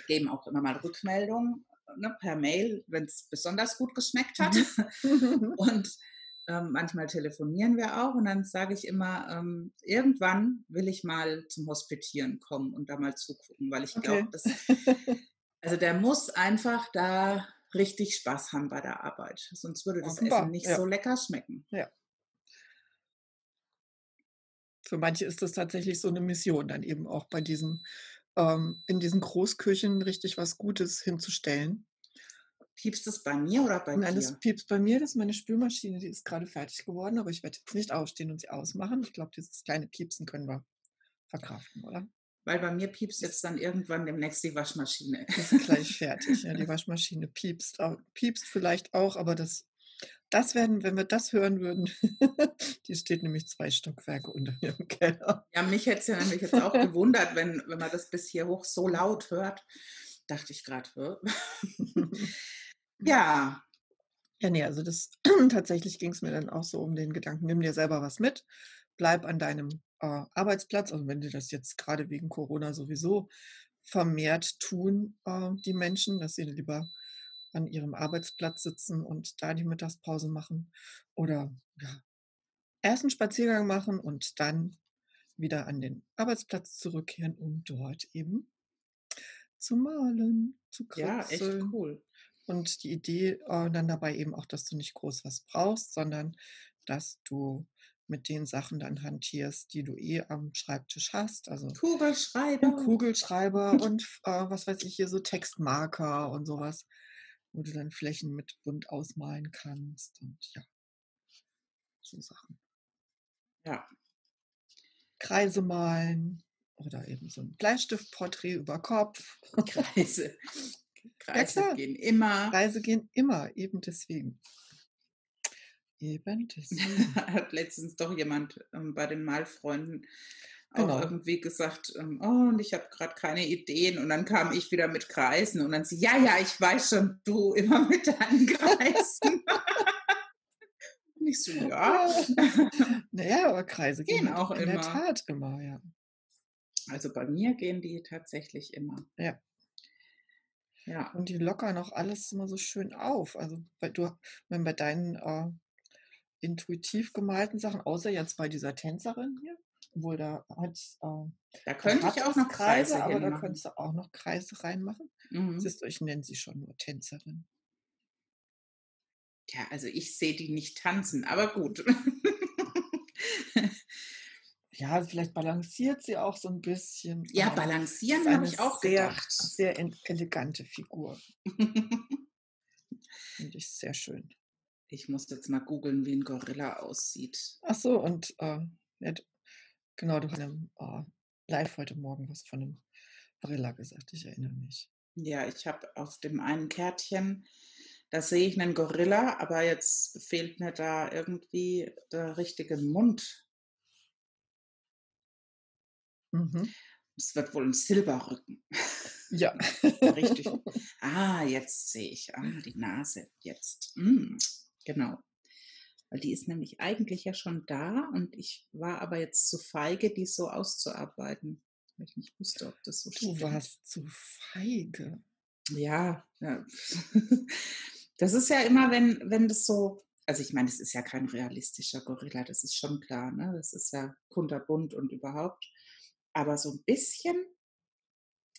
geben auch immer mal Rückmeldungen, ne, per Mail, wenn es besonders gut geschmeckt hat mhm. und Ähm, manchmal telefonieren wir auch und dann sage ich immer, ähm, irgendwann will ich mal zum Hospitieren kommen und da mal zugucken, weil ich okay. glaube, dass, also der muss einfach da richtig Spaß haben bei der Arbeit, sonst würde das Offenbar. Essen nicht ja. so lecker schmecken. Ja. Für manche ist das tatsächlich so eine Mission, dann eben auch bei diesen, ähm, in diesen Großküchen richtig was Gutes hinzustellen. Piepst es bei mir oder bei Nein, dir? Nein, das piepst bei mir. Das ist meine Spülmaschine, die ist gerade fertig geworden, aber ich werde jetzt nicht aufstehen und sie ausmachen. Ich glaube, dieses kleine Piepsen können wir verkraften, oder? Weil bei mir piepst jetzt dann irgendwann demnächst die Waschmaschine. Das ist gleich fertig. Ja, die Waschmaschine piepst, auch, piepst vielleicht auch, aber das, das werden, wenn wir das hören würden, die steht nämlich zwei Stockwerke unter mir im Keller. Ja, mich hätte es ja nämlich jetzt auch gewundert, wenn, wenn man das bis hier hoch so laut hört. Dachte ich gerade. Ja. Ja, nee, also das tatsächlich ging es mir dann auch so um den Gedanken, nimm dir selber was mit, bleib an deinem äh, Arbeitsplatz. Und wenn die das jetzt gerade wegen Corona sowieso vermehrt tun, äh, die Menschen, dass sie lieber an ihrem Arbeitsplatz sitzen und da die Mittagspause machen oder ja, erst einen Spaziergang machen und dann wieder an den Arbeitsplatz zurückkehren, um dort eben zu malen, zu kritzeln. Ja, echt cool. Und die Idee äh, dann dabei eben auch, dass du nicht groß was brauchst, sondern dass du mit den Sachen dann hantierst, die du eh am Schreibtisch hast. Also Kugelschreiber. Kugelschreiber und äh, was weiß ich hier, so Textmarker und sowas, wo du dann Flächen mit bunt ausmalen kannst und ja, so Sachen. Ja. Kreise malen oder eben so ein Bleistiftporträt über Kopf. Kreise. Kreise ja, gehen immer. Kreise gehen immer, eben deswegen. Eben deswegen. Hat letztens doch jemand ähm, bei den Malfreunden genau. auch irgendwie gesagt, ähm, oh, und ich habe gerade keine Ideen. Und dann kam ich wieder mit Kreisen und dann sie, ja, ja, ich weiß schon, du immer mit deinen Kreisen. Und ich so, ja. Naja, aber Kreise gehen, gehen auch in immer. der Tat immer, ja. Also bei mir gehen die tatsächlich immer. Ja. Ja. Und die lockern auch alles immer so schön auf. Also bei, du, wenn bei deinen äh, intuitiv gemalten Sachen, außer jetzt bei dieser Tänzerin hier, obwohl da hat äh, da könnte ich auch noch Kreise, Kreise aber da könntest du auch noch Kreise reinmachen. Mhm. Siehst du, ich nenne sie schon nur Tänzerin. Ja, also ich sehe die nicht tanzen, aber gut. Ja, vielleicht balanciert sie auch so ein bisschen. Ja, balancieren habe ich auch sehr, gedacht. Sehr elegante Figur. Finde ich sehr schön. Ich muss jetzt mal googeln, wie ein Gorilla aussieht. Ach so, und äh, ja, genau, du hast einem, äh, live heute Morgen was von einem Gorilla gesagt, ich erinnere mich. Ja, ich habe auf dem einen Kärtchen, da sehe ich einen Gorilla, aber jetzt fehlt mir da irgendwie der richtige Mund. Es wird wohl ein Silberrücken. Ja. Richtig. Ah, jetzt sehe ich. Ah, die Nase. Jetzt. Mm, genau. Weil die ist nämlich eigentlich ja schon da und ich war aber jetzt zu feige, die so auszuarbeiten. Weil ich nicht wusste, ob das so stimmt. Du warst zu feige. Ja. ja. Das ist ja immer, wenn, wenn das so... Also ich meine, das ist ja kein realistischer Gorilla, das ist schon klar. Ne? Das ist ja kunterbunt und überhaupt... Aber so ein bisschen,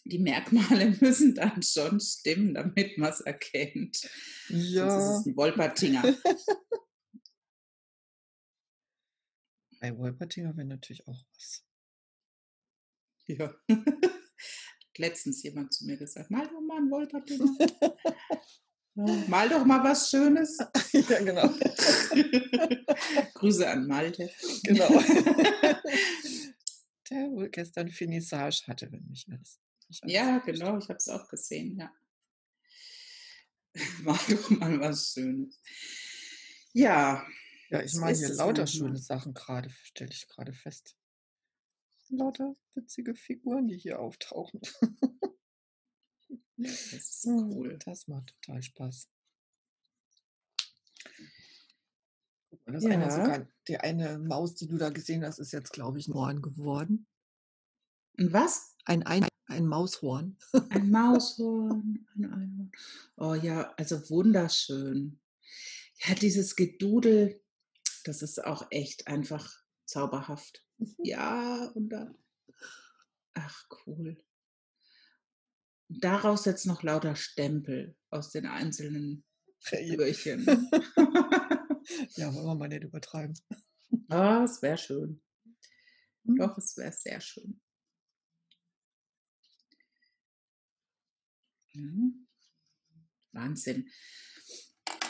die Merkmale müssen dann schon stimmen, damit man es erkennt. Ja. Sonst ist es ein Wolpertinger. Ein Wolpertinger wäre natürlich auch was. Ja. Hat letztens jemand zu mir gesagt, mal doch mal einen Wolpertinger. Mal doch mal was Schönes. Ja, genau. Grüße an Malte. Genau. Der wohl gestern Finissage hatte, wenn mich alles. Ja, genau, ich habe es auch gesehen, ja. War doch mal was Schönes. Ja. Ja, ich meine hier lauter schöne Sachen gerade, stelle ich gerade fest. Lauter witzige Figuren, die hier auftauchen. Das ist cool. Das macht total Spaß. Das ja. eine sogar, die eine Maus, die du da gesehen hast, ist jetzt, glaube ich, ein Horn geworden. Ein was? Ein, ein, ein Maushorn. Ein Maushorn. Ein Einhorn. Oh ja, also wunderschön. Ja, dieses Gedudel, das ist auch echt einfach zauberhaft. Ja, und dann... Ach, cool. Daraus jetzt noch lauter Stempel aus den einzelnen Röhrchen. Ja, wollen wir mal nicht übertreiben. Ah, es wäre schön. Mhm. Doch, es wäre sehr schön. Mhm. Wahnsinn.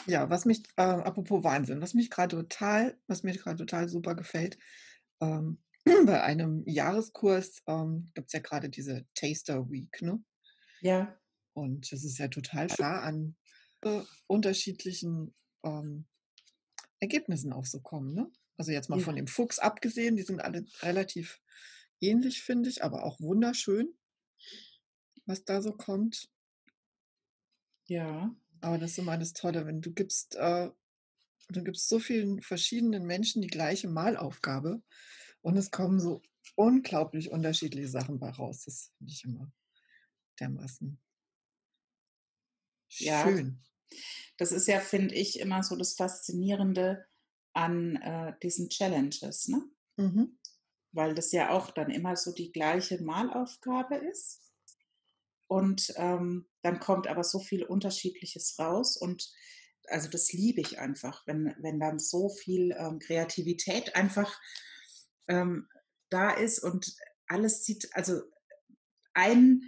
Ja, was mich, äh, apropos Wahnsinn, was mich gerade total, was mir gerade total super gefällt, ähm, bei einem Jahreskurs ähm, gibt es ja gerade diese Taster Week, ne? Ja. Und es ist ja total starr an äh, unterschiedlichen ähm, Ergebnissen auch so kommen, ne? Also jetzt mal ja. von dem Fuchs abgesehen, die sind alle relativ ähnlich, finde ich, aber auch wunderschön, was da so kommt. Ja. Aber das ist immer das Tolle, wenn du gibst, äh, du gibst so vielen verschiedenen Menschen die gleiche Malaufgabe und es kommen so unglaublich unterschiedliche Sachen bei raus. Das finde ich immer dermaßen schön. Ja. Das ist ja, finde ich, immer so das Faszinierende an äh, diesen Challenges, ne? Mhm. weil das ja auch dann immer so die gleiche Malaufgabe ist. Und ähm, dann kommt aber so viel Unterschiedliches raus und also das liebe ich einfach, wenn, wenn dann so viel ähm, Kreativität einfach ähm, da ist und alles sieht, also ein,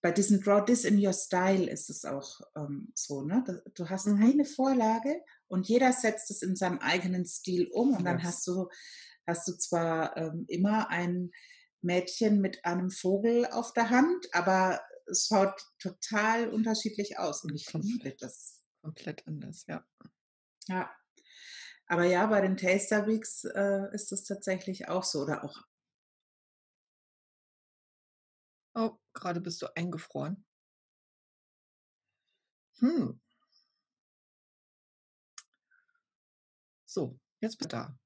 bei diesem Draw This in Your Style ist es auch ähm, so, ne? Du hast eine Vorlage und jeder setzt es in seinem eigenen Stil um und dann yes. hast du, hast du zwar ähm, immer ein Mädchen mit einem Vogel auf der Hand, aber es schaut total unterschiedlich aus und ich liebe das. Komplett anders, ja. Ja, aber ja, bei den Taster Weeks äh, ist das tatsächlich auch so oder auch. Oh, gerade bist du eingefroren. Hm. So, jetzt bist du da.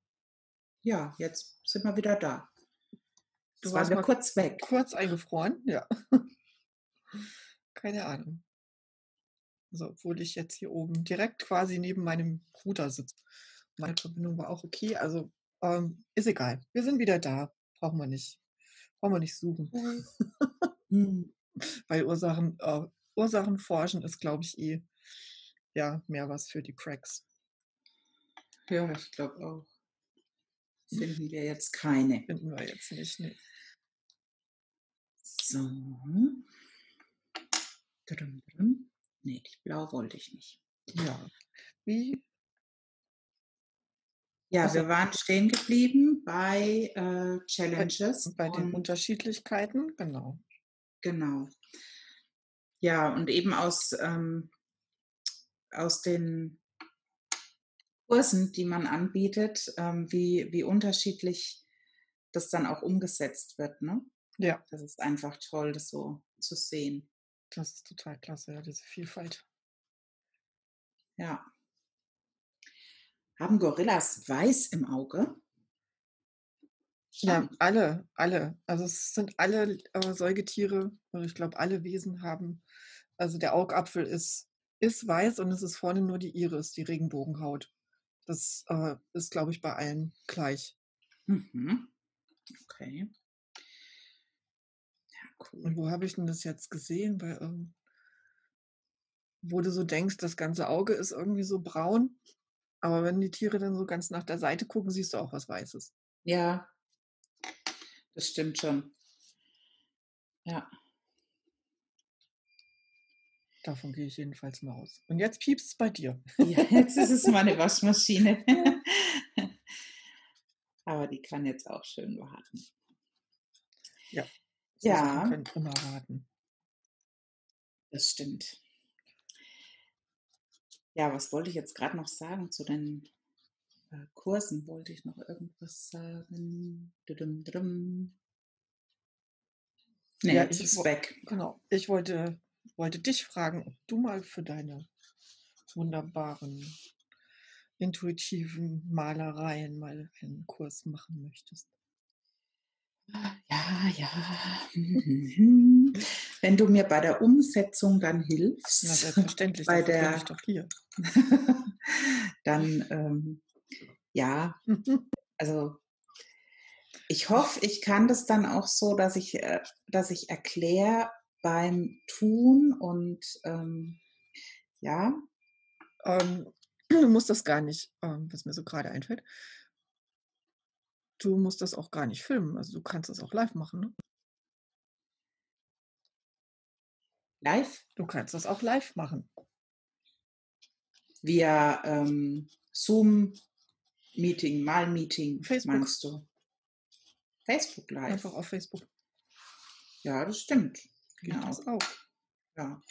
Ja, jetzt sind wir wieder da. Du warst mal kurz weg. Kurz eingefroren, ja. Keine Ahnung. Also, obwohl ich jetzt hier oben direkt quasi neben meinem Router sitze. Meine Verbindung war auch okay, also ähm, ist egal. Wir sind wieder da. Brauchen wir nicht. Brauchen wir nicht suchen. Mhm. Weil Ursachen, äh, Ursachen forschen ist, glaube ich, eh ja, mehr was für die Cracks. Ja, ich glaube auch. Finden wir jetzt keine. Finden wir jetzt nicht, ne. So. Nee, die blau wollte ich nicht. Ja. Wie? Ja, also, wir waren stehen geblieben bei äh, Challenges. Bei, bei den und, Unterschiedlichkeiten, genau. Genau. Ja, und eben aus, ähm, aus den Kursen, die man anbietet, ähm, wie, wie unterschiedlich das dann auch umgesetzt wird, ne? Ja. Das ist einfach toll, das so zu sehen. Das ist total klasse, ja, diese Vielfalt. Ja. Haben Gorillas weiß im Auge? Ja, ja alle, alle. Also es sind alle äh, Säugetiere, und ich glaube, alle Wesen haben, also der Augapfel ist, ist weiß und es ist vorne nur die Iris, die Regenbogenhaut. Das äh, ist, glaube ich, bei allen gleich. Mhm. Okay. Ja, cool. Und wo habe ich denn das jetzt gesehen? Bei, ähm, wo du so denkst, das ganze Auge ist irgendwie so braun, aber wenn die Tiere dann so ganz nach der Seite gucken, siehst du auch was Weißes. Ja, das stimmt schon. Ja. Davon gehe ich jedenfalls mal aus. Und jetzt piepst es bei dir. Ja, jetzt ist es meine Waschmaschine. Aber die kann jetzt auch schön warten. Ja. Ja. Die können immer warten. Das stimmt. Ja, was wollte ich jetzt gerade noch sagen zu den äh, Kursen? Wollte ich noch irgendwas sagen? Dudum, dudum. Nee, ja, jetzt ist es weg. Genau. Ich wollte... wollte dich fragen, ob du mal für deine wunderbaren, intuitiven Malereien mal einen Kurs machen möchtest. Ja, ja. Wenn du mir bei der Umsetzung dann hilfst. Na, selbstverständlich, bei der bin ich doch hier. Dann, ähm, ja, also ich hoffe, ich kann das dann auch so, dass ich, äh, dass ich erkläre, beim Tun und ähm, ja. Ähm, du musst das gar nicht, ähm, was mir so gerade einfällt, du musst das auch gar nicht filmen, also du kannst das auch live machen. Ne? Live? Du kannst das auch live machen. Via ähm, Zoom-Meeting, Mal-Meeting, Facebook. Meinst du? Facebook live. Einfach auf Facebook. Ja, das stimmt. Genau. Das auch. Ja.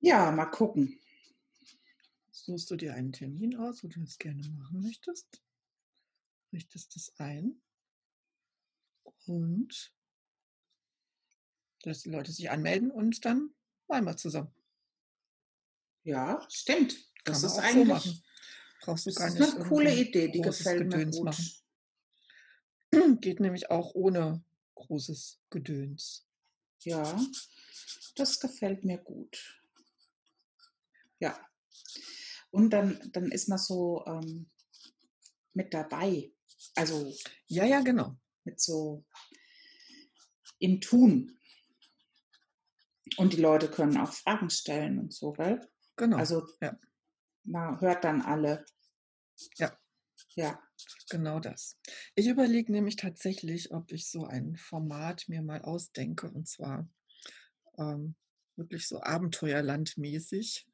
Ja, mal gucken. Suchst du dir einen Termin aus, wo du das gerne machen möchtest? Richtest das ein und dass die Leute sich anmelden und dann malen wir zusammen. Ja, stimmt. Das Kann ist man auch eigentlich so machen. Brauchst du gar nicht. Das ist eine coole Idee, die gefällt mir gut. Machen. Geht nämlich auch ohne großes Gedöns. Ja, das gefällt mir gut. Ja. Und dann, dann ist man so ähm, mit dabei. Also ja, ja, genau. Mit so im Tun. Und die Leute können auch Fragen stellen und so, gell? Genau. Also ja. Man hört dann alle. Ja. Ja. Genau das. Ich überlege nämlich tatsächlich, ob ich so ein Format mir mal ausdenke, und zwar ähm, wirklich so abenteuerlandmäßig,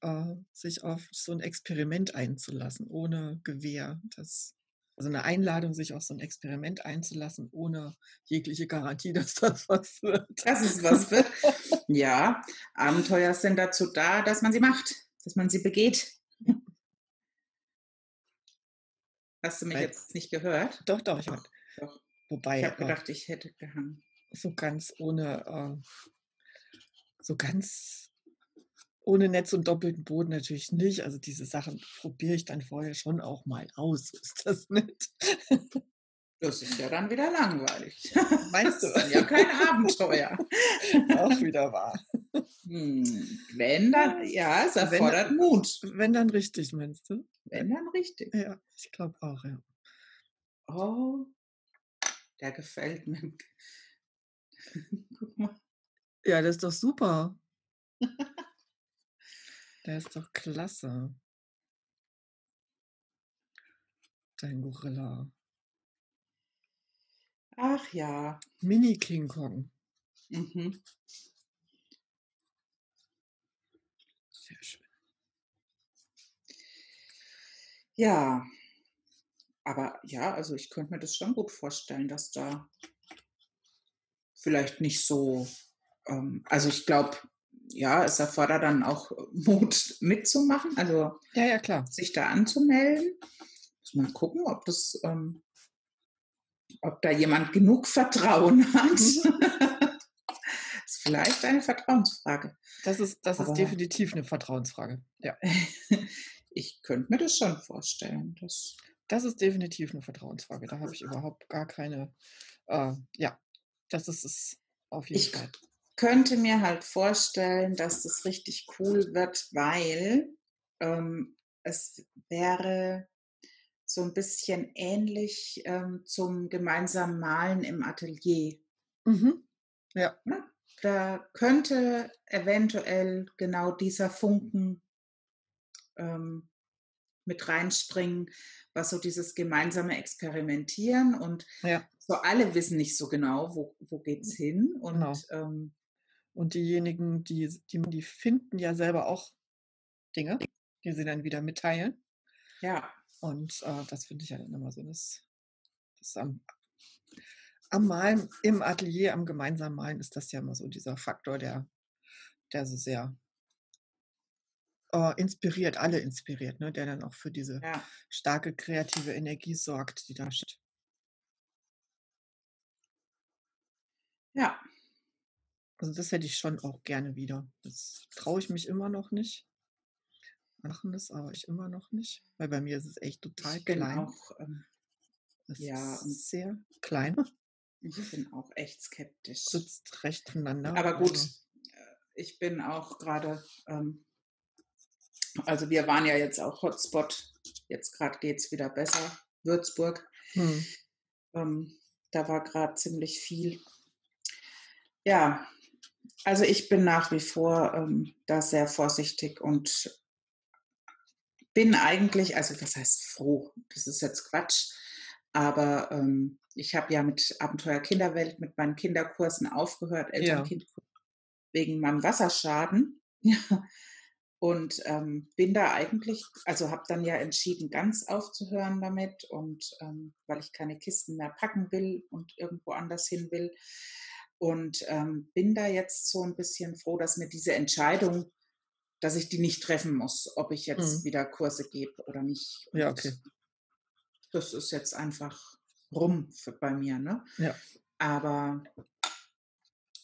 äh, sich auf so ein Experiment einzulassen, ohne Gewähr. Das, also eine Einladung, sich auf so ein Experiment einzulassen, ohne jegliche Garantie, dass das was wird. Dass es was wird. Ja, Abenteuer sind dazu da, dass man sie macht, dass man sie begeht. Hast du mich Weil, jetzt nicht gehört? Doch, doch. Ich, doch. Wobei, ich habe gedacht, äh, ich hätte gehangen. So ganz ohne, äh, so ganz ohne Netz und doppelten Boden natürlich nicht. Also diese Sachen probiere ich dann vorher schon auch mal aus. Ist das nicht? Das ist ja dann wieder langweilig. Meinst du? Das ist ja kein Abenteuer. Auch wieder wahr. Hm, wenn dann, ja, es erfordert wenn, Mut. Wenn dann richtig, meinst du? Wenn dann richtig. Ja, ich glaube auch, ja. Oh, der gefällt mir. Guck mal. Ja, das ist doch super. Der ist doch klasse. Dein Gorilla. Ach ja. Mini King Kong. Mhm. Sehr schön. Ja, aber ja, also ich könnte mir das schon gut vorstellen, dass da vielleicht nicht so, ähm, also ich glaube, ja, es erfordert dann auch Mut mitzumachen, also ja, ja, klar. Sich da anzumelden. Muss mal gucken, ob das, ähm, ob da jemand genug Vertrauen hat. Ist vielleicht eine Vertrauensfrage. Das ist, das ist definitiv eine Vertrauensfrage, ja. Ich könnte mir das schon vorstellen. Dass das ist definitiv eine Vertrauensfrage. Da habe ich überhaupt gar keine... Äh, ja, das ist es auf jeden ich Fall. Ich könnte mir halt vorstellen, dass das richtig cool wird, weil ähm, es wäre so ein bisschen ähnlich ähm, zum gemeinsamen Malen im Atelier. Mhm. Ja. Na, da könnte eventuell genau dieser Funken mit reinspringen, was so dieses gemeinsame Experimentieren und ja. So alle wissen nicht so genau, wo, wo geht es hin. Und, genau. ähm, und diejenigen, die, die, die finden ja selber auch Dinge, die sie dann wieder mitteilen. Ja. Und äh, das finde ich ja dann immer so, das, das am, am Malen, im Atelier, am gemeinsamen Malen ist das ja immer so dieser Faktor, der, der so sehr... inspiriert, alle inspiriert, ne? Der dann auch für diese ja. starke kreative Energie sorgt, die da steht. Ja. Also das hätte ich schon auch gerne wieder. Das traue ich mich immer noch nicht. Machen das aber ich immer noch nicht, weil bei mir ist es echt total ich klein. Bin auch, ähm, das ja, ist sehr klein. Ich bin auch echt skeptisch. Sitzt recht voneinander. Aber gut, also. Ich bin auch gerade... Ähm, Also wir waren ja jetzt auch Hotspot, jetzt gerade geht es wieder besser, Würzburg. Hm. Ähm, da war gerade ziemlich viel. Ja, also ich bin nach wie vor ähm, da sehr vorsichtig und bin eigentlich, also was heißt froh, das ist jetzt Quatsch, aber ähm, ich habe ja mit AbenteuerKinderWelt, mit meinen Kinderkursen aufgehört, Eltern-Kind-Kursen, wegen meinem Wasserschaden. Und ähm, bin da eigentlich, also habe dann ja entschieden, ganz aufzuhören damit und ähm, weil ich keine Kisten mehr packen will und irgendwo anders hin will. Und ähm, bin da jetzt so ein bisschen froh, dass mir diese Entscheidung, dass ich die nicht treffen muss, ob ich jetzt mhm. wieder Kurse gebe oder nicht. Und ja, okay. Das ist jetzt einfach rum für, bei mir, ne? Ja. Aber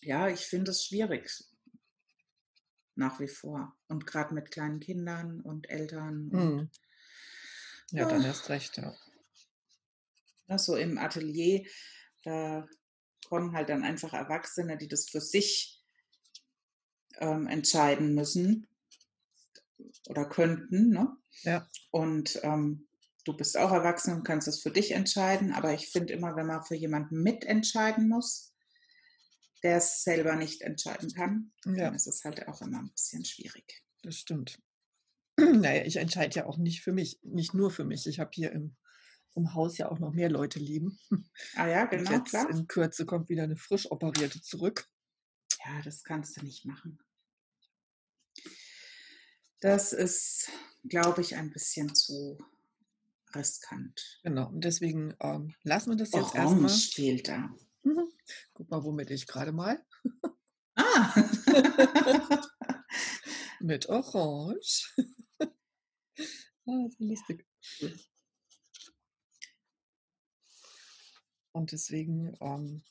ja, ich finde es schwierig. Nach wie vor. Und gerade mit kleinen Kindern und Eltern. Und mm. Ja, dann erst recht, ja. So im Atelier, da kommen halt dann einfach Erwachsene, die das für sich ähm, entscheiden müssen oder könnten. Ne? Ja. Und ähm, du bist auch erwachsen und kannst es für dich entscheiden, aber ich finde immer, wenn man für jemanden mitentscheiden muss, der es selber nicht entscheiden kann, ja, dann ist es halt auch immer ein bisschen schwierig. Das stimmt. Naja, ich entscheide ja auch nicht für mich, nicht nur für mich. Ich habe hier im, im Haus ja auch noch mehr Leute lieben. Ah ja, genau, und jetzt klar. In Kürze kommt wieder eine frisch operierte zurück. Ja, das kannst du nicht machen. Das ist, glaube ich, ein bisschen zu riskant. Genau, und deswegen ähm, lassen wir das jetzt Orange erstmal. Orange fehlt da. Mhm. Guck mal, womit ich gerade mal. Ah! Mit Orange. Oh, das ist lustig. Und deswegen ähm,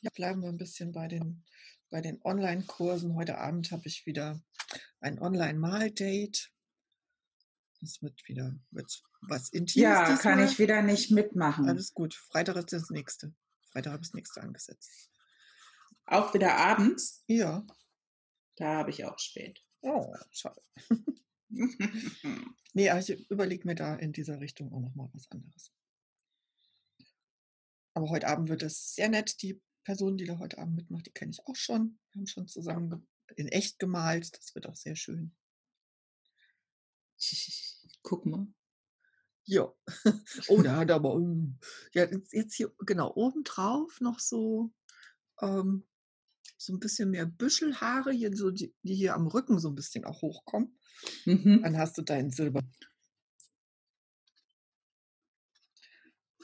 ja, bleiben wir ein bisschen bei den, bei den Online-Kursen. Heute Abend habe ich wieder ein Online-Mal-Date. Das wird wieder wird's was Intimes. Ja, kann mal. Ich wieder nicht mitmachen. Alles gut. Freitag ist das nächste. Freitag habe ich das nächste angesetzt. Auch wieder abends? Ja. Da habe ich auch spät. Oh, schade. Nee, aber ich überlege mir da in dieser Richtung auch nochmal was anderes. Aber heute Abend wird das sehr nett. Die Person, die da heute Abend mitmacht, die kenne ich auch schon. Wir haben schon zusammen in echt gemalt. Das wird auch sehr schön. Guck mal. Ja. Oh, da hat er aber... Ja, jetzt hier, genau, obendrauf noch so... Ähm, so ein bisschen mehr Büschelhaare, hier, so die, die hier am Rücken so ein bisschen auch hochkommen. Mhm. Dann hast du deinen Silber.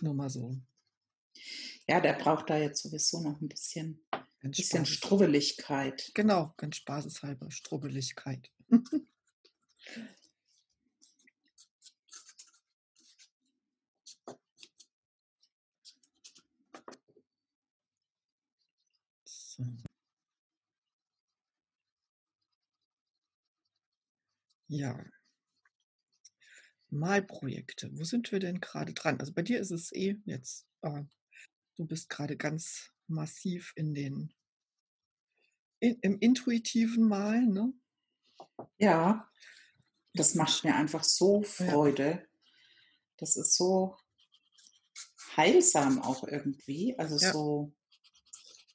Nur mal so. Ja, der braucht da jetzt sowieso noch ein bisschen, ein bisschen Strubbeligkeit. Genau, ganz spaßeshalber Strubbeligkeit. So. Ja, Malprojekte. Wo sind wir denn gerade dran? Also bei dir ist es eh jetzt, äh, du bist gerade ganz massiv in den, in, im intuitiven Malen, ne? Ja, das macht mir einfach so Freude. Ja. Das ist so heilsam auch irgendwie. Also ja, so,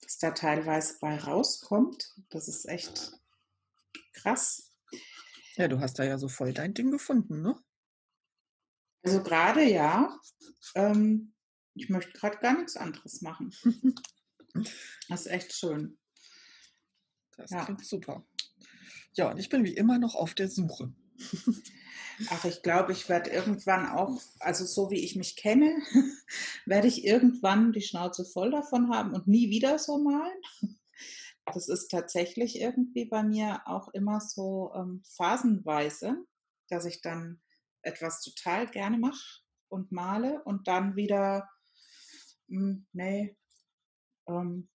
dass da teilweise bei rauskommt. Das ist echt krass. Ja, du hast da ja so voll dein Ding gefunden, ne? Also gerade ja. Ähm, ich möchte gerade gar nichts anderes machen. Das ist echt schön. Das ja. klingt super. Ja, und ich bin wie immer noch auf der Suche. Ach, ich glaube, ich werde irgendwann auch, also so wie ich mich kenne, werde ich irgendwann die Schnauze voll davon haben und nie wieder so malen. Das ist tatsächlich irgendwie bei mir auch immer so ähm, phasenweise, dass ich dann etwas total gerne mache und male und dann wieder, mh, nee, ähm,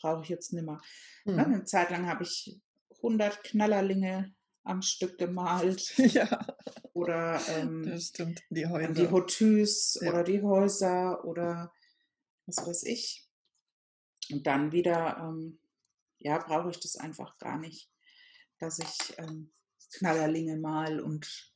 brauche ich jetzt nimmer. Mhm. Ne? Eine Zeit lang habe ich hundert Knallerlinge am Stück gemalt. Ja. Oder ähm, das stimmt. Die Häuser. Die Hotels ja. oder die Häuser oder was weiß ich. Und dann wieder... Ähm, ja, brauche ich das einfach gar nicht, dass ich ähm, Knallerlinge mal und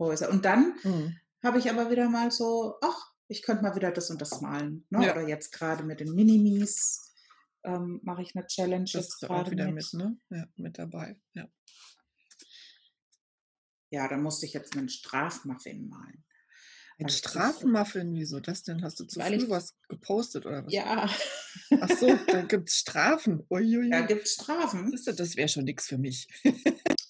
Häuser. Und dann mhm. habe ich aber wieder mal so, ach, ich könnte mal wieder das und das malen. Ne? Ja. Oder jetzt gerade mit den Minimis ähm, mache ich eine Challenge. Das ist gerade wieder mit, mit ne? Ja, mit dabei. Ja, ja, da musste ich jetzt einen Strafmuffin malen. Ein Strafenmuffin, wieso das denn? Hast du zu früh ich... was gepostet oder was? Ja. Ach so, da gibt es Strafen. Uiuiui. Da gibt es Strafen. Das, das wäre schon nichts für mich.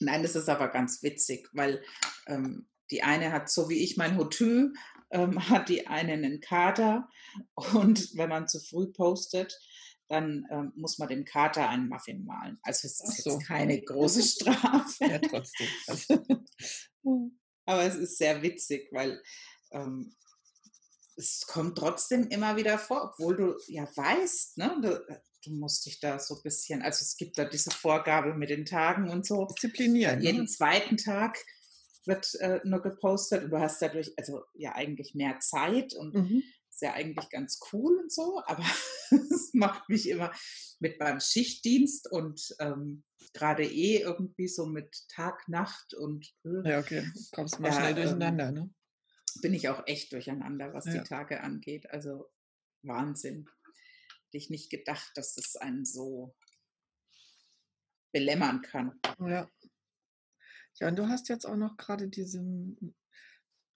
Nein, das ist aber ganz witzig, weil ähm, die eine hat, so wie ich, mein Hotel, ähm, hat die eine einen Kater und wenn man zu früh postet, dann ähm, muss man dem Kater einen Muffin malen. Also es ist so. Jetzt keine große Strafe. Ja, trotzdem. Aber es ist sehr witzig, weil... Ähm, es kommt trotzdem immer wieder vor, obwohl du ja weißt, ne, du, du musst dich da so ein bisschen, also es gibt da diese Vorgabe mit den Tagen und so. Disziplinieren. Jeden ne? zweiten Tag wird äh, nur gepostet und du hast dadurch, also ja eigentlich mehr Zeit und mhm. ist ja eigentlich ganz cool und so, aber es macht mich immer mit meinem Schichtdienst und ähm, gerade eh irgendwie so mit Tag, Nacht und... Äh, ja, okay, kommst mal ja, schnell durcheinander, ähm, ne? bin ich auch echt durcheinander, was ja. die Tage angeht. Also Wahnsinn. Hätte ich nicht gedacht, dass das einen so belämmern kann. Ja. Ja, und du hast jetzt auch noch gerade diese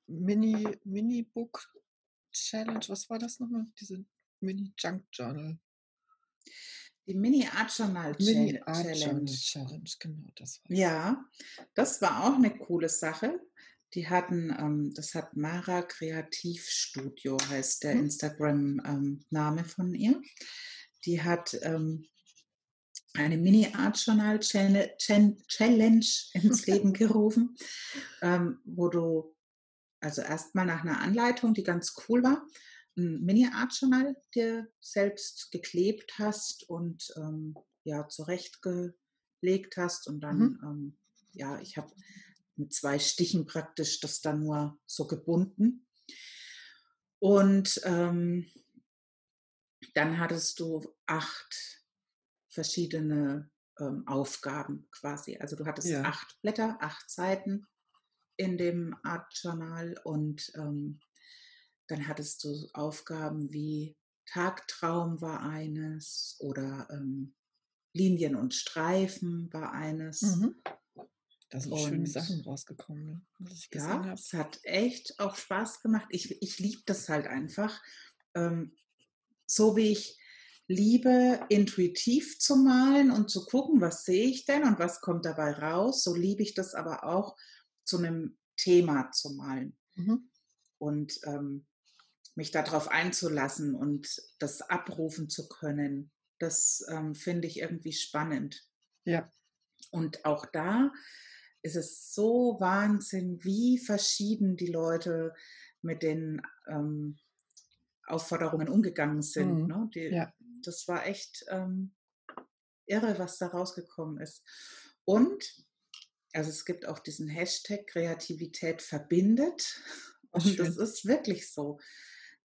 Mini, Mini-Book-Challenge. Was war das nochmal? Diese Mini-Junk-Journal. Die Mini-Art-Journal-Challenge. Mini-Art-Journal-Challenge, genau, das war. Ja, das war auch eine coole Sache. Die hatten, ähm, das hat Mara Kreativstudio, heißt der Instagram-Name ähm, von ihr. Die hat ähm, eine Mini-Art-Journal-Challenge ins Leben gerufen, ähm, wo du also erstmal nach einer Anleitung, die ganz cool war, ein Mini-Art-Journal dir selbst geklebt hast und ähm, ja, zurechtgelegt hast. Und dann, mhm. ähm, ja, ich habe mit zwei Stichen praktisch das dann nur so gebunden. Und ähm, dann hattest du acht verschiedene ähm, Aufgaben quasi. Also du hattest ja. acht Blätter, acht Seiten in dem Art-Journal und ähm, dann hattest du Aufgaben wie Tagtraum war eines oder ähm, Linien und Streifen war eines. Mhm. Da sind schöne Sachen rausgekommen, ne? Was ich gesehen ja, es hat echt auch Spaß gemacht. Ich, ich liebe das halt einfach. Ähm, so wie ich liebe, intuitiv zu malen und zu gucken, was sehe ich denn und was kommt dabei raus, so liebe ich das aber auch, zu einem Thema zu malen. Mhm. Und ähm, mich darauf einzulassen und das abrufen zu können, das ähm, finde ich irgendwie spannend. Ja. Und auch da ist es so Wahnsinn, wie verschieden die Leute mit den ähm, Aufforderungen umgegangen sind. Mhm. Ne? Die, ja. Das war echt ähm, irre, was da rausgekommen ist. Und also es gibt auch diesen Hashtag Kreativität verbindet. Und schön. Das ist wirklich so.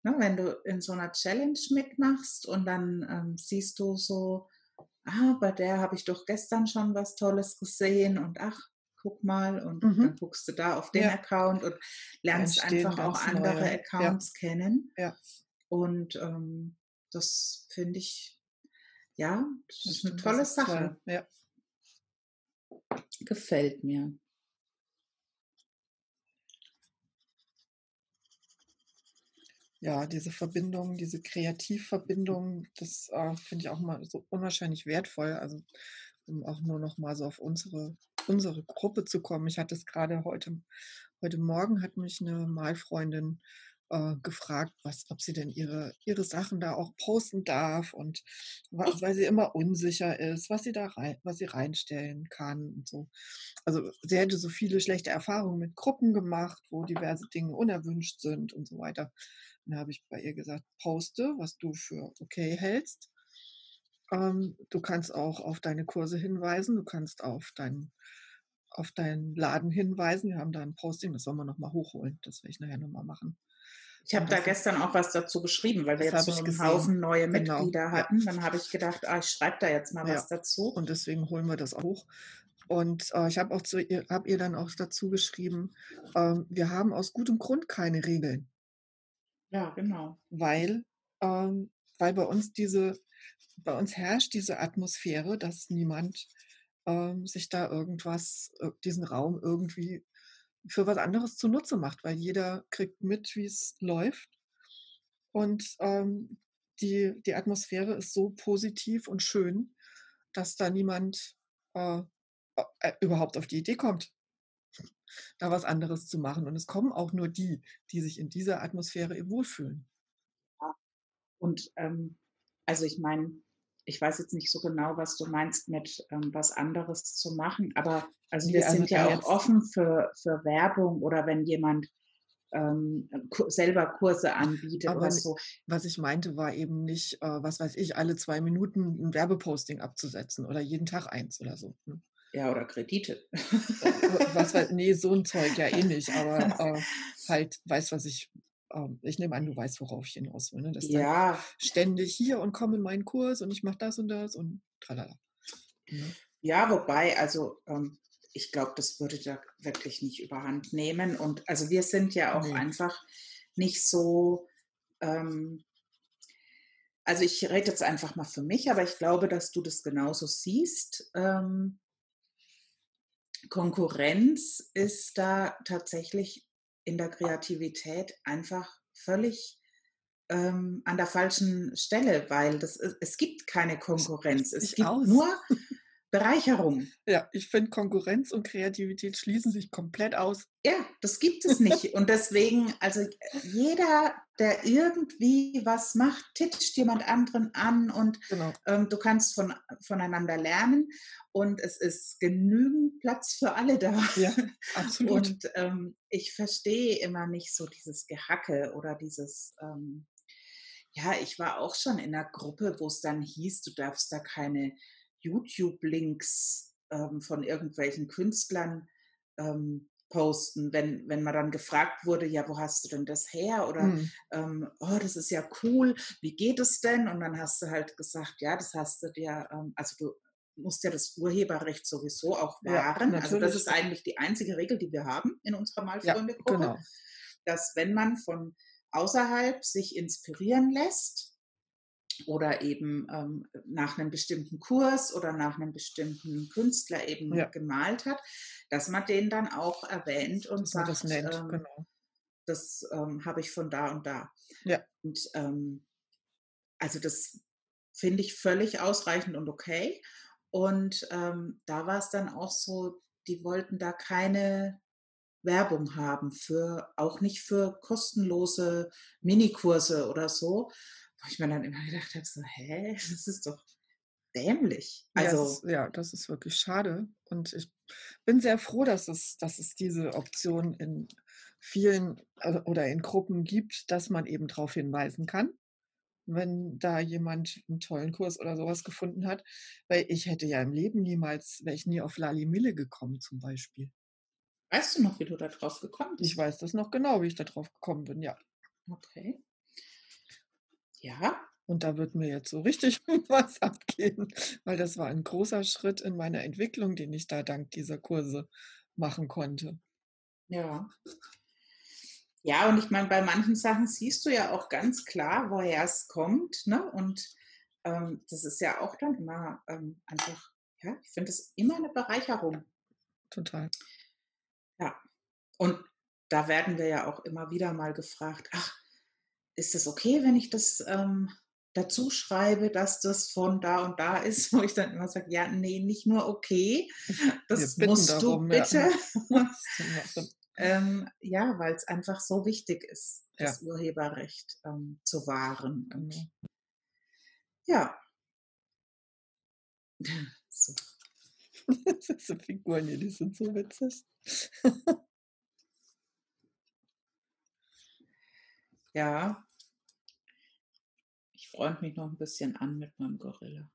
Ne? Wenn du in so einer Challenge mitmachst und dann ähm, siehst du so, ah, bei der habe ich doch gestern schon was Tolles gesehen und ach, guck mal und mhm. dann guckst du da auf den ja. Account und lernst einfach auch andere neue Accounts ja. kennen. Ja. Und ähm, das finde ich, ja, das, das ist eine tolle ist Sache. Toll. Ja. Gefällt mir. Ja, diese Verbindung, diese Kreativverbindung, das äh, finde ich auch mal so unwahrscheinlich wertvoll. Also um auch nur noch mal so auf unsere, unsere Gruppe zu kommen. Ich hatte es gerade heute, heute Morgen hat mich eine Malfreundin äh, gefragt, was, ob sie denn ihre, ihre Sachen da auch posten darf und was, weil sie immer unsicher ist, was sie da rein, was sie reinstellen kann und so. Also sie hätte so viele schlechte Erfahrungen mit Gruppen gemacht, wo diverse Dinge unerwünscht sind und so weiter. Dann habe ich bei ihr gesagt, poste, was du für okay hältst. Ähm, du kannst auch auf deine Kurse hinweisen, du kannst auf deinen, auf deinen Laden hinweisen. Wir haben da ein Posting, das sollen wir nochmal hochholen. Das will ich nachher nochmal machen. Ich habe da gestern auch was dazu geschrieben, weil wir jetzt so einen Haufen neue genau. Mitglieder hatten. Ja. Dann habe ich gedacht, ah, ich schreibe da jetzt mal ja. was dazu. Und deswegen holen wir das auch hoch. Und äh, ich habe auch zu ihr, hab ihr dann auch dazu geschrieben, äh, wir haben aus gutem Grund keine Regeln. Ja, genau. Weil, ähm, weil bei uns diese, bei uns herrscht diese Atmosphäre, dass niemand ähm, sich da irgendwas, diesen Raum irgendwie für was anderes zunutze macht, weil jeder kriegt mit, wie es läuft. Und ähm, die, die Atmosphäre ist so positiv und schön, dass da niemand äh, überhaupt auf die Idee kommt, da was anderes zu machen. Und es kommen auch nur die, die sich in dieser Atmosphäre wohlfühlen. Ja. Und ähm, also ich meine, ich weiß jetzt nicht so genau, was du meinst mit ähm, was anderes zu machen, aber also wir ja, also sind ja auch offen für, für Werbung oder wenn jemand ähm, ku- selber Kurse anbietet aber oder so. Was ich meinte, war eben nicht, äh, was weiß ich, alle zwei Minuten ein Werbeposting abzusetzen oder jeden Tag eins oder so. Ne? Ja, oder Kredite. Was, was, nee, so ein Zeug ja eh nicht, aber äh, halt, weiß was ich, äh, ich nehme an, du weißt, worauf ich hinaus will, ne? Dass ja. ständig hier und komm in meinen Kurs und ich mache das und das und tralala. Ja, ja wobei, also ähm, ich glaube, das würde da wirklich nicht überhand nehmen. Und also wir sind ja auch nee. einfach nicht so, ähm, also ich rede jetzt einfach mal für mich, aber ich glaube, dass du das genauso siehst. Ähm, Konkurrenz ist da tatsächlich in der Kreativität einfach völlig ähm, an der falschen Stelle, weil das ist, es gibt keine Konkurrenz. Es gibt aus. nur Bereicherung. Ja, ich finde, Konkurrenz und Kreativität schließen sich komplett aus. Ja, das gibt es nicht. Und deswegen, also jeder, der irgendwie was macht, titscht jemand anderen an und genau. ähm, du kannst von, voneinander lernen und es ist genügend Platz für alle da. Ja, absolut. Und ähm, ich verstehe immer nicht so dieses Gehacke oder dieses... Ähm, ja, ich war auch schon in einer Gruppe, wo es dann hieß, du darfst da keine YouTube-Links ähm, von irgendwelchen Künstlern ähm, posten, wenn, wenn man dann gefragt wurde, ja, wo hast du denn das her? Oder, hm. ähm, oh, das ist ja cool, wie geht es denn? Und dann hast du halt gesagt, ja, das hast du dir, ähm, also du musst ja das Urheberrecht sowieso auch wahren. Ja, also das ist eigentlich die einzige Regel, die wir haben in unserer Malfreunde-Gruppe, ja, genau. dass wenn man von außerhalb sich inspirieren lässt, oder eben ähm, nach einem bestimmten Kurs oder nach einem bestimmten Künstler eben ja. gemalt hat, dass man den dann auch erwähnt und dass sagt, das, ähm, genau. das ähm, habe ich von da und da. Ja. Und ähm, also das finde ich völlig ausreichend und okay. Und ähm, da war es dann auch so, die wollten da keine Werbung haben, für auch nicht für kostenlose Minikurse oder so. Wo ich mir dann immer gedacht habe, so, hä, das ist doch dämlich. Also, ja, das ist, ja, das ist wirklich schade. Und ich bin sehr froh, dass es, dass es diese Option in vielen äh, oder in Gruppen gibt, dass man eben darauf hinweisen kann, wenn da jemand einen tollen Kurs oder sowas gefunden hat. Weil ich hätte ja im Leben niemals, wäre ich nie auf Lali Mille gekommen zum Beispiel. Weißt du noch, wie du da drauf gekommen bist? Ich weiß das noch genau, wie ich da drauf gekommen bin, ja. Okay. Ja. Und da wird mir jetzt so richtig was abgehen, weil das war ein großer Schritt in meiner Entwicklung, den ich da dank dieser Kurse machen konnte. Ja. Ja, und ich meine, bei manchen Sachen siehst du ja auch ganz klar, woher es kommt, ne? Und ähm, das ist ja auch dann immer ähm, einfach, ja, ich finde es immer eine Bereicherung. Ja, total. Ja. Und da werden wir ja auch immer wieder mal gefragt, ach, ist es okay, wenn ich das ähm, dazu schreibe, dass das von da und da ist, wo ich dann immer sage, ja, nee, nicht nur okay, das musst darum, du bitte. Ja, ähm, ja weil es einfach so wichtig ist, ja. das Urheberrecht ähm, zu wahren. Und, ja. so. Das sind so Figuren hier, die sind so witzig. Ja, ich freue mich noch ein bisschen an mit meinem Gorilla.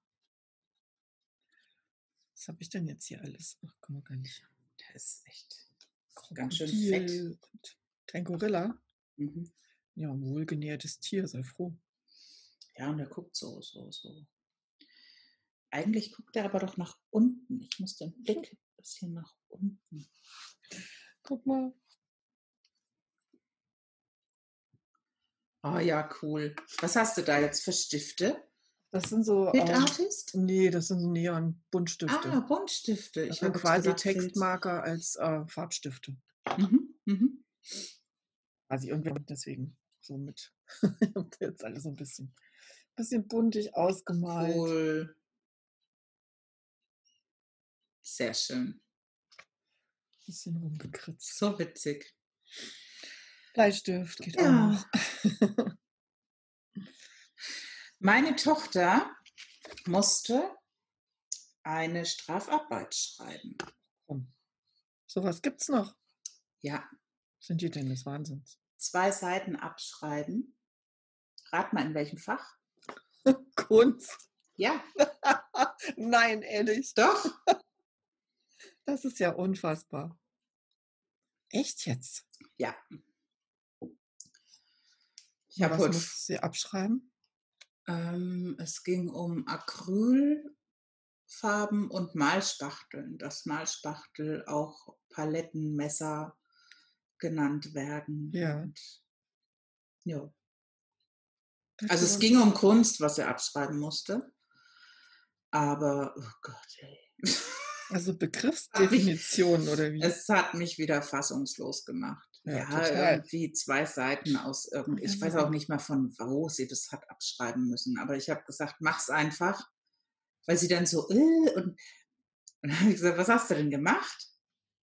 Was habe ich denn jetzt hier alles? Ach, guck mal gar nicht. Der ist echt Krokodil, ganz schön fett. Dein Gorilla? Mhm. Ja, ein wohlgenährtes Tier, sei froh. Ja, und der guckt so, so, so. Eigentlich guckt er aber doch nach unten. Ich muss den Blick ein bisschen nach unten. Guck mal. Ah oh, ja, cool. Was hast du da jetzt für Stifte? Das sind so... Mit ähm, Artist? Nee, das sind so Neon-Buntstifte. Ah, Buntstifte. Ich habe quasi Textmarker als äh, Farbstifte. Mhm. Mhm. Also irgendwie deswegen so mit. Ich habe jetzt alles so ein bisschen, bisschen buntig ausgemalt. Cool. Sehr schön. Ein bisschen rumgekritzt. So witzig. Bleistift geht ja. auch noch. Meine Tochter musste eine Strafarbeit schreiben. Oh. So was gibt's noch? Ja. Sind die denn des Wahnsinns? Zwei Seiten abschreiben. Rat mal, in welchem Fach? Kunst. Ja. Nein, ehrlich. Doch. Das ist ja unfassbar. Echt jetzt? Ja. Ja, was muss sie abschreiben? Ähm, es ging um Acryl Farben und Malspachteln, dass Malspachtel auch Palettenmesser genannt werden. Ja. Und, ja. Also es ging um Kunst, was er abschreiben musste. Aber, oh Gott, ey. Also Begriffsdefinition oder wie? Es hat mich wieder fassungslos gemacht. Ja, ja, irgendwie zwei Seiten aus irgendwie, ich weiß auch nicht mal von wo sie das hat abschreiben müssen. Aber ich habe gesagt, mach's einfach. Weil sie dann so, äh, und, und dann habe ich gesagt, was hast du denn gemacht?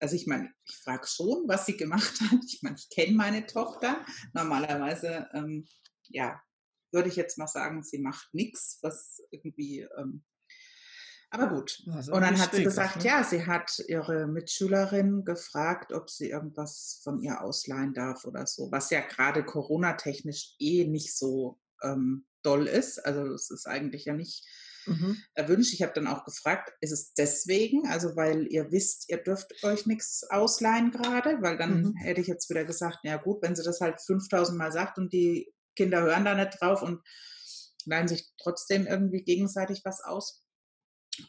Also ich meine, ich frage schon, was sie gemacht hat. Ich meine, ich kenne meine Tochter. Normalerweise, ähm, ja, würde ich jetzt mal sagen, sie macht nichts, was irgendwie... Ähm, aber gut. Also und dann hat sie gesagt, was, ne? Ja, sie hat ihre Mitschülerin gefragt, ob sie irgendwas von ihr ausleihen darf oder so, was ja gerade Corona-technisch eh nicht so ähm, doll ist. Also es ist eigentlich ja nicht... Mhm. erwünscht. Ich habe dann auch gefragt, ist es deswegen, also weil ihr wisst, ihr dürft euch nichts ausleihen gerade, weil dann mhm. hätte ich jetzt wieder gesagt, ja gut, wenn sie das halt fünftausend Mal sagt und die Kinder hören da nicht drauf und leihen sich trotzdem irgendwie gegenseitig was aus.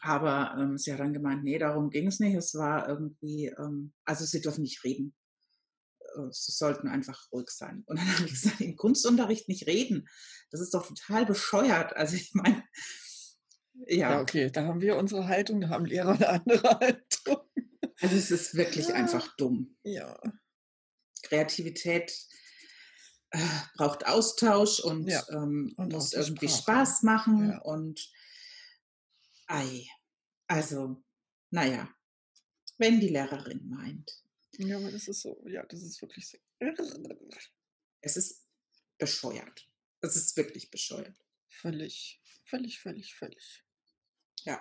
Aber ähm, sie hat dann gemeint, nee, darum ging es nicht, es war irgendwie, ähm, also sie dürfen nicht reden. Sie sollten einfach ruhig sein. Und dann habe ich gesagt, im Kunstunterricht nicht reden, das ist doch total bescheuert. Also ich meine, Ja. ja, okay, da haben wir unsere Haltung, da haben Lehrer eine andere Haltung. Also es ist wirklich ja. einfach dumm. Ja. Kreativität äh, braucht Austausch und, ja. ähm, und muss irgendwie Sprache. Spaß machen ja. und ei, also naja, wenn die Lehrerin meint. Ja, aber das ist so, ja, das ist wirklich so. Es ist bescheuert. Es ist wirklich bescheuert. Völlig, völlig, völlig, völlig. Ja.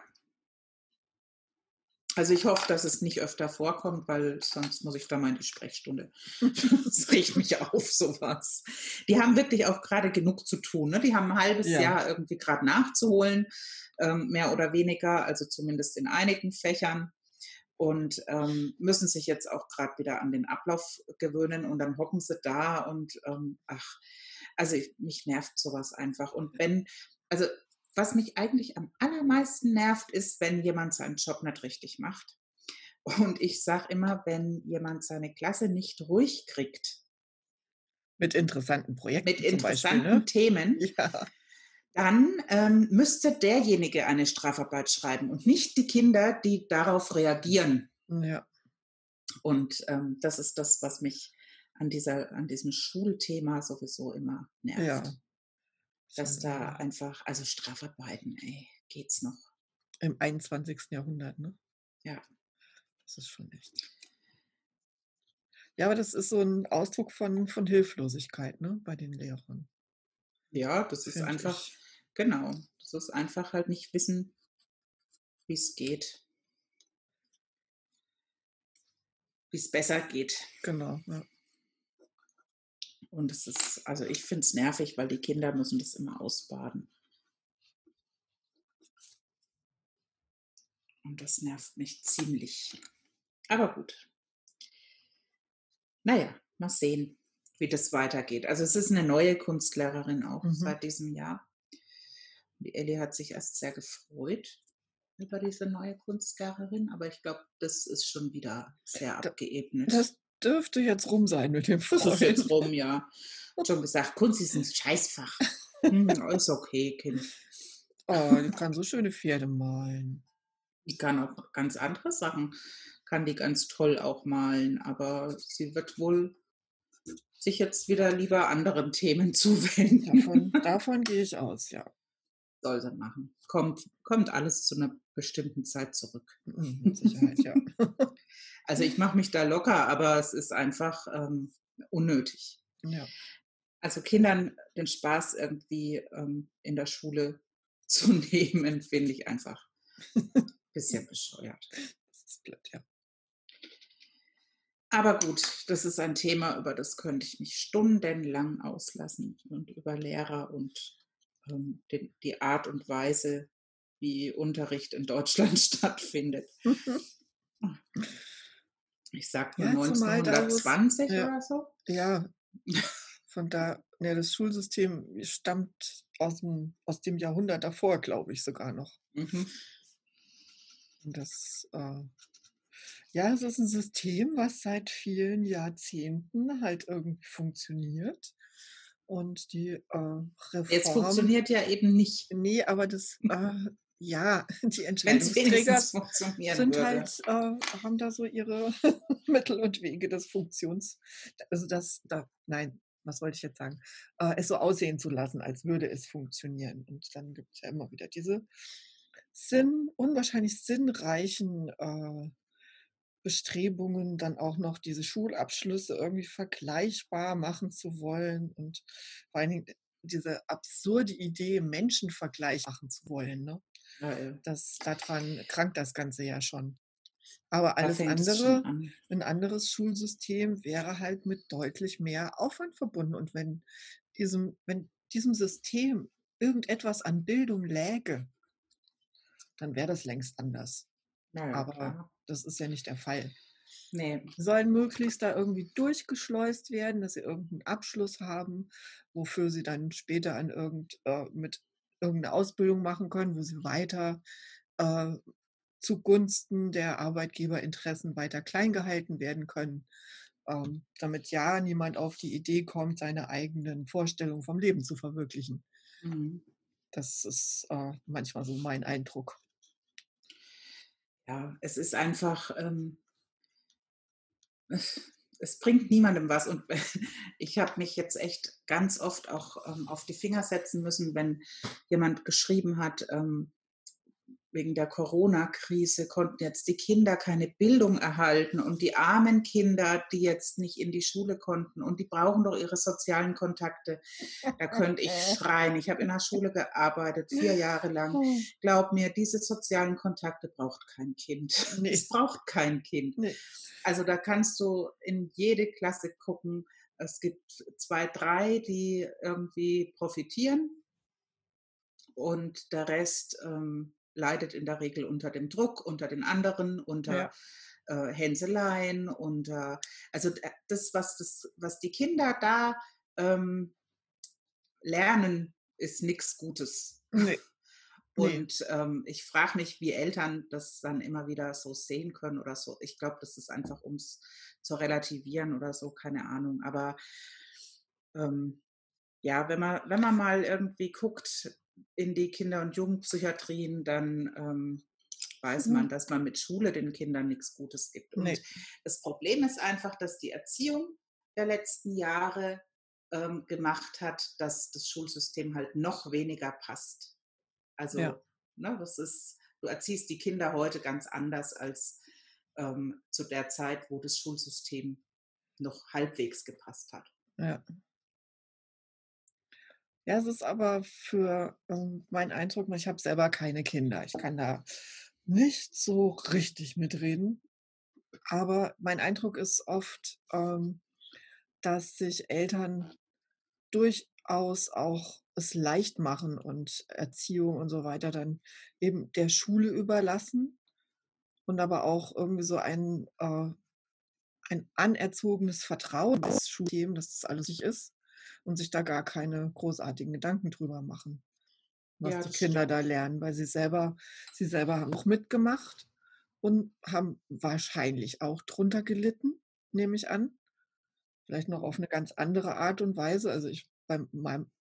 Also ich hoffe, dass es nicht öfter vorkommt, weil sonst muss ich da mal in die Sprechstunde. Das regt mich auf, sowas. Die haben wirklich auch gerade genug zu tun. Ne? Die haben ein halbes ja. Jahr irgendwie gerade nachzuholen, ähm, mehr oder weniger, also zumindest in einigen Fächern. Und ähm, müssen sich jetzt auch gerade wieder an den Ablauf gewöhnen und dann hocken sie da und ähm, ach, also ich, mich nervt sowas einfach. Und wenn, also was mich eigentlich am allermeisten nervt, ist, wenn jemand seinen Job nicht richtig macht. Und ich sage immer, wenn jemand seine Klasse nicht ruhig kriegt. Mit interessanten Projekten Mit interessanten zum Beispiel, ne? Themen. Ja. Dann ähm, müsste derjenige eine Strafarbeit schreiben und nicht die Kinder, die darauf reagieren. Ja. Und ähm, das ist das, was mich an dieser, an diesem Schulthema sowieso immer nervt. Ja. Dass da ja. einfach, also Strafarbeiten, ey, geht's noch. Im einundzwanzigsten Jahrhundert, ne? Ja. Das ist schon echt. Ja, aber das ist so ein Ausdruck von, von Hilflosigkeit, ne, bei den Lehrern. Ja, das ist Find einfach, ich. genau, das ist einfach halt nicht wissen, wie es geht. Wie es besser geht. Genau, ja. Und es ist, also ich finde es nervig, weil die Kinder müssen das immer ausbaden. Und das nervt mich ziemlich. Aber gut. Naja, mal sehen, wie das weitergeht. Also es ist eine neue Kunstlehrerin auch mhm. seit diesem Jahr. Die Elli hat sich erst sehr gefreut über diese neue Kunstlehrerin, aber ich glaube, das ist schon wieder sehr abgeebnet. Das dürfte jetzt rum sein mit dem Freund. Das ist jetzt rum, ja. Schon gesagt, Kunst ist ein Scheißfach. hm, ist okay, Kind. Oh, die kann so schöne Pferde malen. Die kann auch ganz andere Sachen, kann die ganz toll auch malen, aber sie wird wohl sich jetzt wieder lieber anderen Themen zuwenden. Davon, davon gehe ich aus, ja. Soll sie machen. Kommt, kommt alles zu einer bestimmten Zeit zurück. Mhm, mit Sicherheit, ja. Also ich mache mich da locker, aber es ist einfach ähm, unnötig. Ja. Also Kindern den Spaß irgendwie ähm, in der Schule zu nehmen, finde ich einfach ein bisschen bescheuert. Das ist blöd, ja. Aber gut, das ist ein Thema, über das könnte ich mich stundenlang auslassen und über Lehrer und ähm, den, die Art und Weise, wie Unterricht in Deutschland stattfindet. Ich sag mal ja, neunzehnhundertzwanzig da, ja, oder so. Ja, von da, ja, das Schulsystem stammt aus dem, aus dem Jahrhundert davor, glaube ich sogar noch. Mhm. Und das, äh, ja, es ist ein System, was seit vielen Jahrzehnten halt irgendwie funktioniert. Und die äh, Reform... Jetzt funktioniert ja eben nicht. Nee, aber das... Äh, ja, die Entscheidungsträger sind halt, äh, haben da so ihre Mittel und Wege des Funktions, also das, da, nein, was wollte ich jetzt sagen, äh, es so aussehen zu lassen, als würde es funktionieren. Und dann gibt es ja immer wieder diese Sinn, unwahrscheinlich sinnreichen äh, Bestrebungen, dann auch noch diese Schulabschlüsse irgendwie vergleichbar machen zu wollen und vor allen Dingen diese absurde Idee, Menschenvergleich machen zu wollen, ne? Das, daran krankt das Ganze ja schon. Aber alles andere, an. ein anderes Schulsystem wäre halt mit deutlich mehr Aufwand verbunden. Und wenn diesem, wenn diesem System irgendetwas an Bildung läge, dann wäre das längst anders. Ja, aber klar, das ist ja nicht der Fall. Nee. Sie sollen möglichst da irgendwie durchgeschleust werden, dass sie irgendeinen Abschluss haben, wofür sie dann später an irgend, äh, mit irgendeine Ausbildung machen können, wo sie weiter äh, zugunsten der Arbeitgeberinteressen weiter klein gehalten werden können, ähm, damit ja niemand auf die Idee kommt, seine eigenen Vorstellungen vom Leben zu verwirklichen. Mhm. Das ist äh, manchmal so mein Eindruck. Ja, es ist einfach, ähm, es bringt niemandem was. Und ich habe mich jetzt echt ganz oft auch ähm, auf die Finger setzen müssen, wenn jemand geschrieben hat, ähm, wegen der Corona-Krise konnten jetzt die Kinder keine Bildung erhalten und die armen Kinder, die jetzt nicht in die Schule konnten und die brauchen doch ihre sozialen Kontakte. Da könnte ich schreien. Ich habe in der Schule gearbeitet, vier Jahre lang. Glaub mir, diese sozialen Kontakte braucht kein Kind. Nee. Es braucht kein Kind. Nee. Also da kannst du in jede Klasse gucken. Es gibt zwei, drei, die irgendwie profitieren und der Rest ähm, leidet in der Regel unter dem Druck, unter den anderen, unter ja. äh, Hänseleien, unter also das, was das, was die Kinder da ähm, lernen, ist nichts Gutes. Nee. Und nee. ähm, ich frage mich, wie Eltern das dann immer wieder so sehen können oder so. Ich glaube, das ist einfach, um es zu relativieren oder so, keine Ahnung. Aber ähm, ja, wenn man, wenn man mal irgendwie guckt in die Kinder- und Jugendpsychiatrien, dann ähm, weiß mhm. man, dass man mit Schule den Kindern nichts Gutes gibt. Und nee. das Problem ist einfach, dass die Erziehung der letzten Jahre ähm, gemacht hat, dass das Schulsystem halt noch weniger passt. Also, ja. ne, das ist, du erziehst die Kinder heute ganz anders als ähm, zu der Zeit, wo das Schulsystem noch halbwegs gepasst hat. Ja, ja es ist aber für ähm, meinen Eindruck, ich habe selber keine Kinder. Ich kann da nicht so richtig mitreden. Aber mein Eindruck ist oft, ähm, dass sich Eltern durchaus auch es leicht machen und Erziehung und so weiter dann eben der Schule überlassen und aber auch irgendwie so ein, äh, ein anerzogenes Vertrauen ins Schulsystem, dass das alles richtig ist und sich da gar keine großartigen Gedanken drüber machen, was ja, die Kinder stimmt. da lernen, weil sie selber, sie selber haben auch mitgemacht und haben wahrscheinlich auch drunter gelitten, nehme ich an. Vielleicht noch auf eine ganz andere Art und Weise. Also ich bei meinem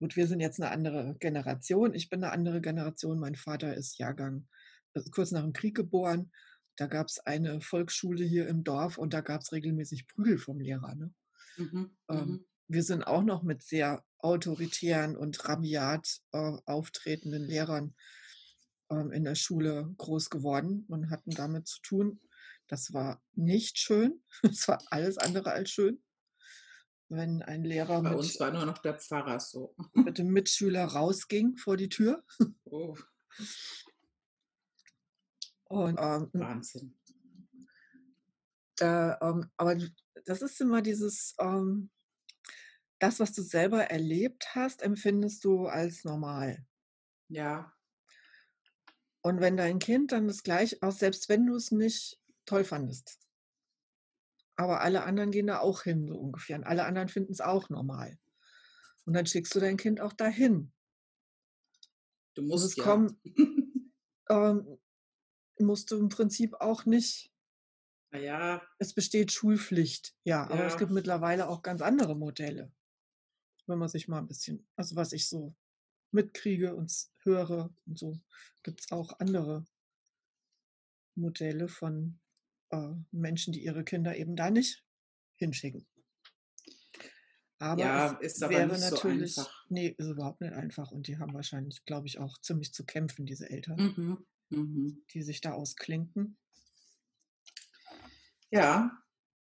Gut, wir sind jetzt eine andere Generation. Ich bin eine andere Generation. Mein Vater ist Jahrgang, also kurz nach dem Krieg geboren. Da gab es eine Volksschule hier im Dorf und da gab es regelmäßig Prügel vom Lehrer. Ne? Mhm, ähm, wir sind auch noch mit sehr autoritären und rabiat äh, auftretenden Lehrern ähm, in der Schule groß geworden und hatten damit zu tun. Das war nicht schön. Das war alles andere als schön. Wenn ein Lehrer bei mit, uns war nur noch der Pfarrer so. mit dem Mitschüler rausging vor die Tür. Oh. Und, ähm, Wahnsinn. Äh, ähm, aber das ist immer dieses, ähm, das, was du selber erlebt hast, empfindest du als normal. Ja. Und wenn dein Kind dann das Gleiche, auch selbst wenn du es nicht toll fandest, aber alle anderen gehen da auch hin, so ungefähr. Und alle anderen finden es auch normal. Und dann schickst du dein Kind auch dahin. Du musst es ja. kommen. Ähm, musst du im Prinzip auch nicht, naja, es besteht Schulpflicht, ja, ja, aber es gibt mittlerweile auch ganz andere Modelle, wenn man sich mal ein bisschen, also was ich so mitkriege und höre und so, gibt es auch andere Modelle von äh, Menschen, die ihre Kinder eben da nicht hinschicken. Aber ja, es ist aber wäre nicht natürlich, so einfach. Nee, ist überhaupt nicht einfach. Und die haben wahrscheinlich, glaube ich, auch ziemlich zu kämpfen, diese Eltern, mhm. Mhm. die sich da ausklinken. Ja,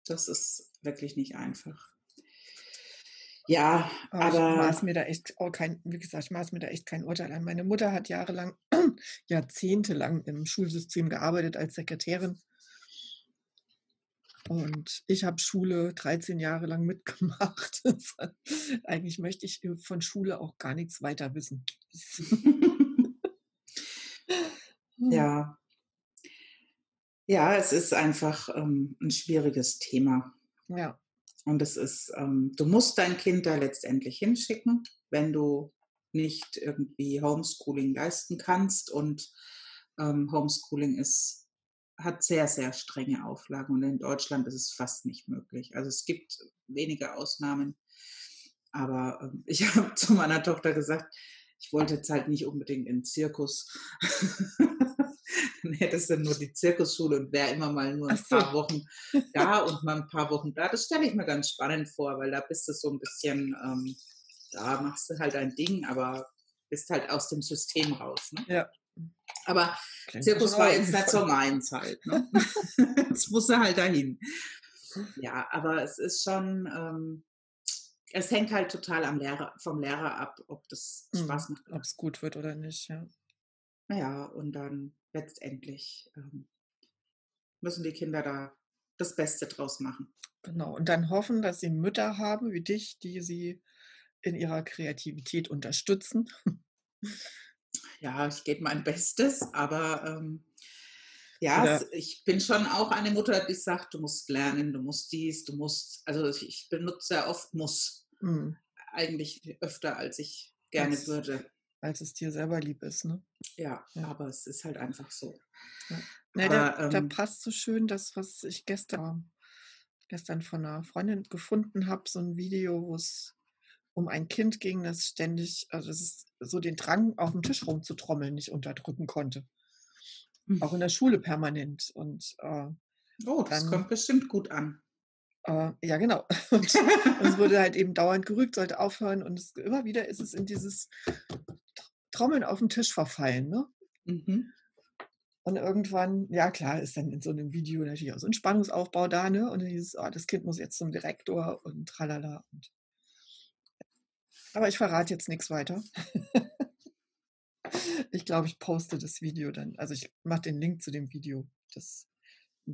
das ist wirklich nicht einfach. Ja, aber... aber ich maß mir da echt, oh, kein, wie gesagt, ich maß mir da echt kein Urteil an. Meine Mutter hat jahrelang, jahrzehntelang im Schulsystem gearbeitet als Sekretärin. Und ich habe Schule dreizehn Jahre lang mitgemacht. Eigentlich möchte ich von Schule auch gar nichts weiter wissen. Ja. Ja, es ist einfach ähm, ein schwieriges Thema. Ja. Und es ist, ähm, du musst dein Kind da letztendlich hinschicken, wenn du nicht irgendwie Homeschooling leisten kannst. Und ähm, Homeschooling ist hat sehr, sehr strenge Auflagen und in Deutschland ist es fast nicht möglich. Also es gibt wenige Ausnahmen, aber ich habe zu meiner Tochter gesagt, ich wollte jetzt halt nicht unbedingt in den Zirkus. Dann hättest du nur die Zirkusschule und wäre immer mal nur ein Ach so. paar Wochen da und mal ein paar Wochen da. Das stelle ich mir ganz spannend vor, weil da bist du so ein bisschen, ähm, da machst du halt dein Ding, aber bist halt aus dem System raus. Ne? Ja. Aber Klingt Zirkus war jetzt nicht so meins halt. Ne? Jetzt muss er halt dahin. Ja, aber es ist schon, ähm, es hängt halt total am Lehrer, vom Lehrer ab, ob das Spaß macht. Ob es gut wird oder nicht, ja. Naja, und dann letztendlich ähm, müssen die Kinder da das Beste draus machen. Genau, und dann hoffen, dass sie Mütter haben wie dich, die sie in ihrer Kreativität unterstützen. Ja, ich gebe mein Bestes, aber ähm, ja, ja, ich bin schon auch eine Mutter, die sagt, du musst lernen, du musst dies, du musst, also ich benutze ja oft muss, mhm. eigentlich öfter, als ich gerne als, würde. Als es dir selber lieb ist, ne? Ja, ja. Aber es ist halt einfach so. Ja. Na, aber, da, ähm, da passt so schön das, was ich gestern, gestern von einer Freundin gefunden habe, so ein Video, wo es um ein Kind ging, das ständig, also das ist so den Drang, auf dem Tisch rumzutrommeln, nicht unterdrücken konnte. Auch in der Schule permanent. Und, äh, oh, das dann, kommt bestimmt gut an. Äh, ja, genau. Und es wurde halt eben dauernd gerügt, sollte aufhören. Und es, immer wieder ist es in dieses Trommeln auf dem Tisch verfallen. Ne? Mhm. Und irgendwann, ja klar, ist dann in so einem Video natürlich auch so ein Spannungsaufbau da. Ne? Und dann dieses, oh, das Kind muss jetzt zum Direktor und tralala. Und aber ich verrate jetzt nichts weiter. Ich glaube, ich poste das Video dann. Also ich mache den Link zu dem Video. Das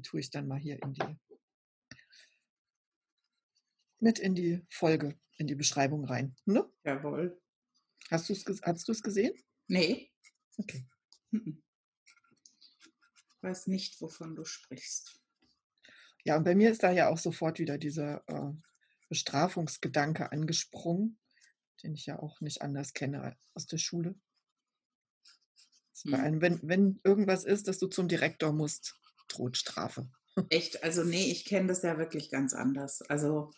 tue ich dann mal hier in die mit in die Folge, in die Beschreibung rein. Ne? Jawohl. Hast du es hast du es gesehen? Nee. Okay. Ich weiß nicht, wovon du sprichst. Ja, und bei mir ist da ja auch sofort wieder dieser äh, Bestrafungsgedanke angesprungen, den ich ja auch nicht anders kenne aus der Schule. Mhm. Bei einem, wenn, wenn irgendwas ist, dass du zum Direktor musst, droht Strafe. Echt? Also nee, ich kenne das ja wirklich ganz anders. Also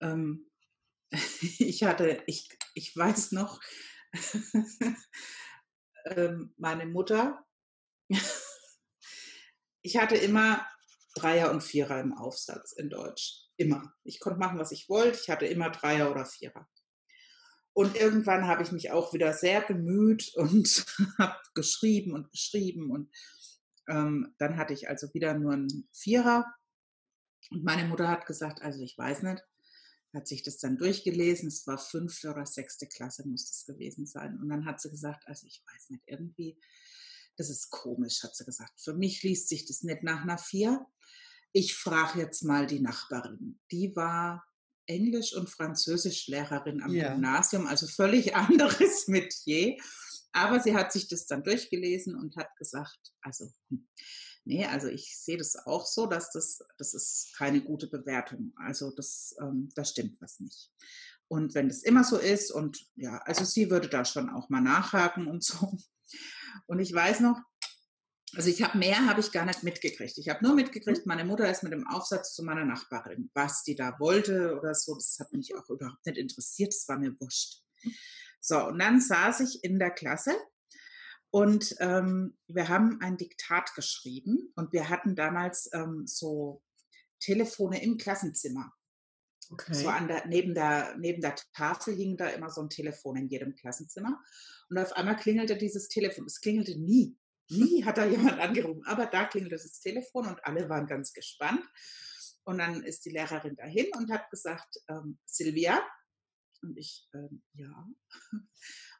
ähm, ich hatte, ich, ich weiß noch, ähm, meine Mutter, ich hatte immer Dreier und Vierer im Aufsatz in Deutsch. Immer. Ich konnte machen, was ich wollte. Ich hatte immer Dreier oder Vierer. Und irgendwann habe ich mich auch wieder sehr bemüht und habe geschrieben und geschrieben. Und ähm, dann hatte ich also wieder nur einen Vierer. Und meine Mutter hat gesagt, also ich weiß nicht, hat sich das dann durchgelesen. Es war fünfte oder sechste Klasse, muss das gewesen sein. Und dann hat sie gesagt, also ich weiß nicht, irgendwie, das ist komisch, hat sie gesagt. Für mich liest sich das nicht nach einer Vier. Ich frage jetzt mal die Nachbarin. Die war Englisch- und Französischlehrerin am yeah. Gymnasium, also völlig anderes Metier. Aber sie hat sich das dann durchgelesen und hat gesagt, also nee, also ich sehe das auch so, dass das, das ist keine gute Bewertung. Also das, ähm, da stimmt was nicht. Und wenn das immer so ist und ja, also sie würde da schon auch mal nachhaken und so. Und ich weiß noch, Also ich habe mehr habe ich gar nicht mitgekriegt. Ich habe nur mitgekriegt, meine Mutter ist mit dem Aufsatz zu meiner Nachbarin. Was die da wollte oder so, das hat mich auch überhaupt nicht interessiert. Das war mir wurscht. So, und dann saß ich in der Klasse und ähm, wir haben ein Diktat geschrieben. Und wir hatten damals ähm, so Telefone im Klassenzimmer. Okay. So an der, neben, der, neben der Tafel hing da immer so ein Telefon in jedem Klassenzimmer. Und auf einmal klingelte dieses Telefon. Es klingelte nie. Nie hat da jemand angerufen, aber da klingelte das Telefon und alle waren ganz gespannt. Und dann ist die Lehrerin dahin und hat gesagt, ähm, Silvia, und ich, ähm, ja.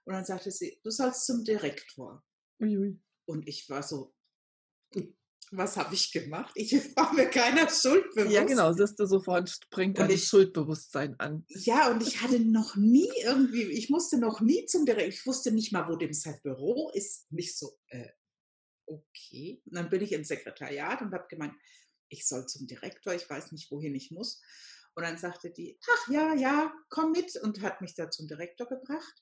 Und dann sagte sie, du sollst zum Direktor. Ui, ui. Und ich war so, was habe ich gemacht? Ich war mir keiner schuld bewusst. Ja, genau, siehst du, sofort springt dann das Schuldbewusstsein an. Ja, und ich hatte noch nie irgendwie, ich musste noch nie zum Direktor, ich wusste nicht mal, wo dem sein Büro ist, nicht so, äh, okay. Und dann bin ich im Sekretariat und habe gemeint, ich soll zum Direktor, ich weiß nicht, wohin ich muss. Und dann sagte die, ach ja, ja, komm mit, und hat mich da zum Direktor gebracht.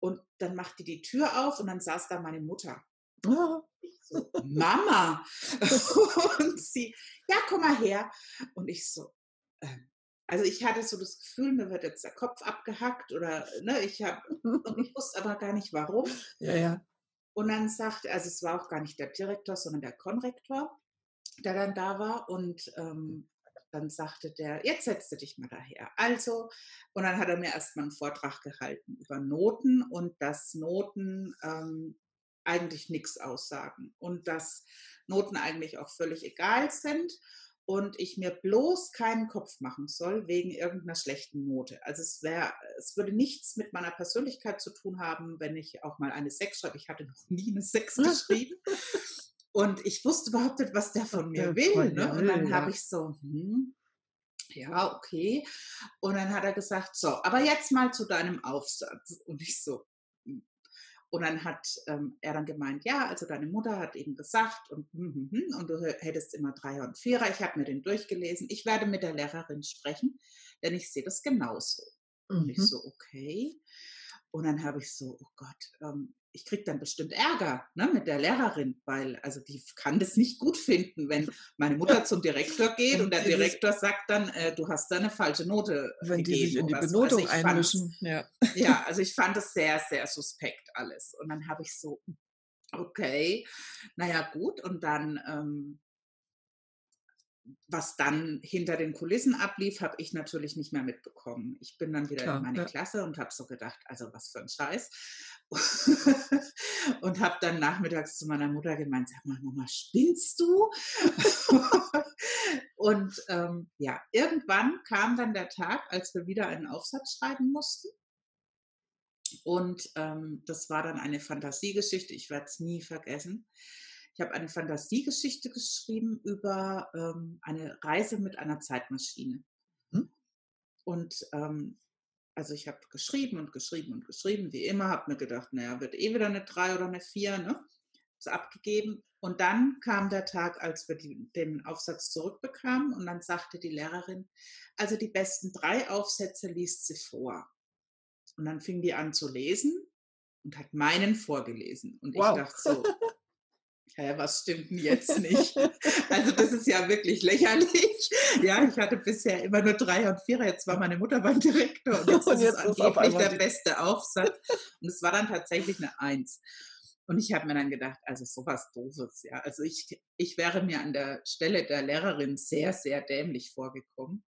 Und dann machte die Tür auf und dann saß da meine Mutter. Oh. Ich so, Mama! Und sie, ja, komm mal her. Und ich so, äh, also ich hatte so das Gefühl, mir wird jetzt der Kopf abgehackt oder, ne, ich habe, und ich wusste aber gar nicht, warum. Ja, ja. Und dann sagte, also es war auch gar nicht der Direktor, sondern der Konrektor, der dann da war. Und ähm, dann sagte der, jetzt setzt du dich mal daher. Also, und dann hat er mir erstmal einen Vortrag gehalten über Noten und dass Noten ähm, eigentlich nichts aussagen. Und dass Noten eigentlich auch völlig egal sind. Und ich mir bloß keinen Kopf machen soll wegen irgendeiner schlechten Note. Also es wäre, es würde nichts mit meiner Persönlichkeit zu tun haben, wenn ich auch mal eine sechs schreibe. Ich hatte noch nie eine sechs geschrieben. Und ich wusste überhaupt nicht, was der von mir ja, will. Toll, ne? Und dann ja. habe ich so, hm, ja, okay. Und dann hat er gesagt, so, aber jetzt mal zu deinem Aufsatz. Und ich so, hm. Und dann hat ähm, er dann gemeint, ja, also deine Mutter hat eben gesagt und, hm, hm, hm, und du hättest immer Dreier und Vierer. Ich habe mir den durchgelesen. Ich werde mit der Lehrerin sprechen, denn ich sehe das genauso. Mhm. Und ich so, okay. Und dann habe ich so, oh Gott, ähm, ich kriege dann bestimmt Ärger, ne, mit der Lehrerin, weil also die kann das nicht gut finden, wenn meine Mutter zum Direktor geht und, und der Direktor sagt dann, äh, du hast da eine falsche Note gegeben. Wenn die sich in die Benotung einmischen. Ja. ja, also ich fand das sehr, sehr suspekt alles. Und dann habe ich so, okay, naja gut. Und dann, ähm, was dann hinter den Kulissen ablief, habe ich natürlich nicht mehr mitbekommen. Ich bin dann wieder Klar, in meine ja. Klasse und habe so gedacht, also was für ein Scheiß. Und habe dann nachmittags zu meiner Mutter gemeint, sag mal, Mama, spinnst du? Und ähm, ja, irgendwann kam dann der Tag, als wir wieder einen Aufsatz schreiben mussten. Und ähm, das war dann eine Fantasiegeschichte, ich werde es nie vergessen. Ich habe eine Fantasiegeschichte geschrieben über ähm, eine Reise mit einer Zeitmaschine. Hm? Und ähm, also ich habe geschrieben und geschrieben und geschrieben, wie immer, habe mir gedacht, naja, wird eh wieder eine drei oder eine vier, ne? Ist abgegeben. Und dann kam der Tag, als wir die, den Aufsatz zurückbekamen und dann sagte die Lehrerin, also die besten drei Aufsätze liest sie vor. Und dann fing die an zu lesen und hat meinen vorgelesen. Und wow. ich dachte so... Ja, was stimmt denn jetzt nicht? Also das ist ja wirklich lächerlich. Ja, ich hatte bisher immer nur Dreier und Vierer, jetzt war meine Mutter beim Direktor und jetzt, und jetzt ist es angeblich der beste Aufsatz. Und es war dann tatsächlich eine Eins. Und ich habe mir dann gedacht, also sowas Doofes, ja. Also ich, ich wäre mir an der Stelle der Lehrerin sehr, sehr dämlich vorgekommen.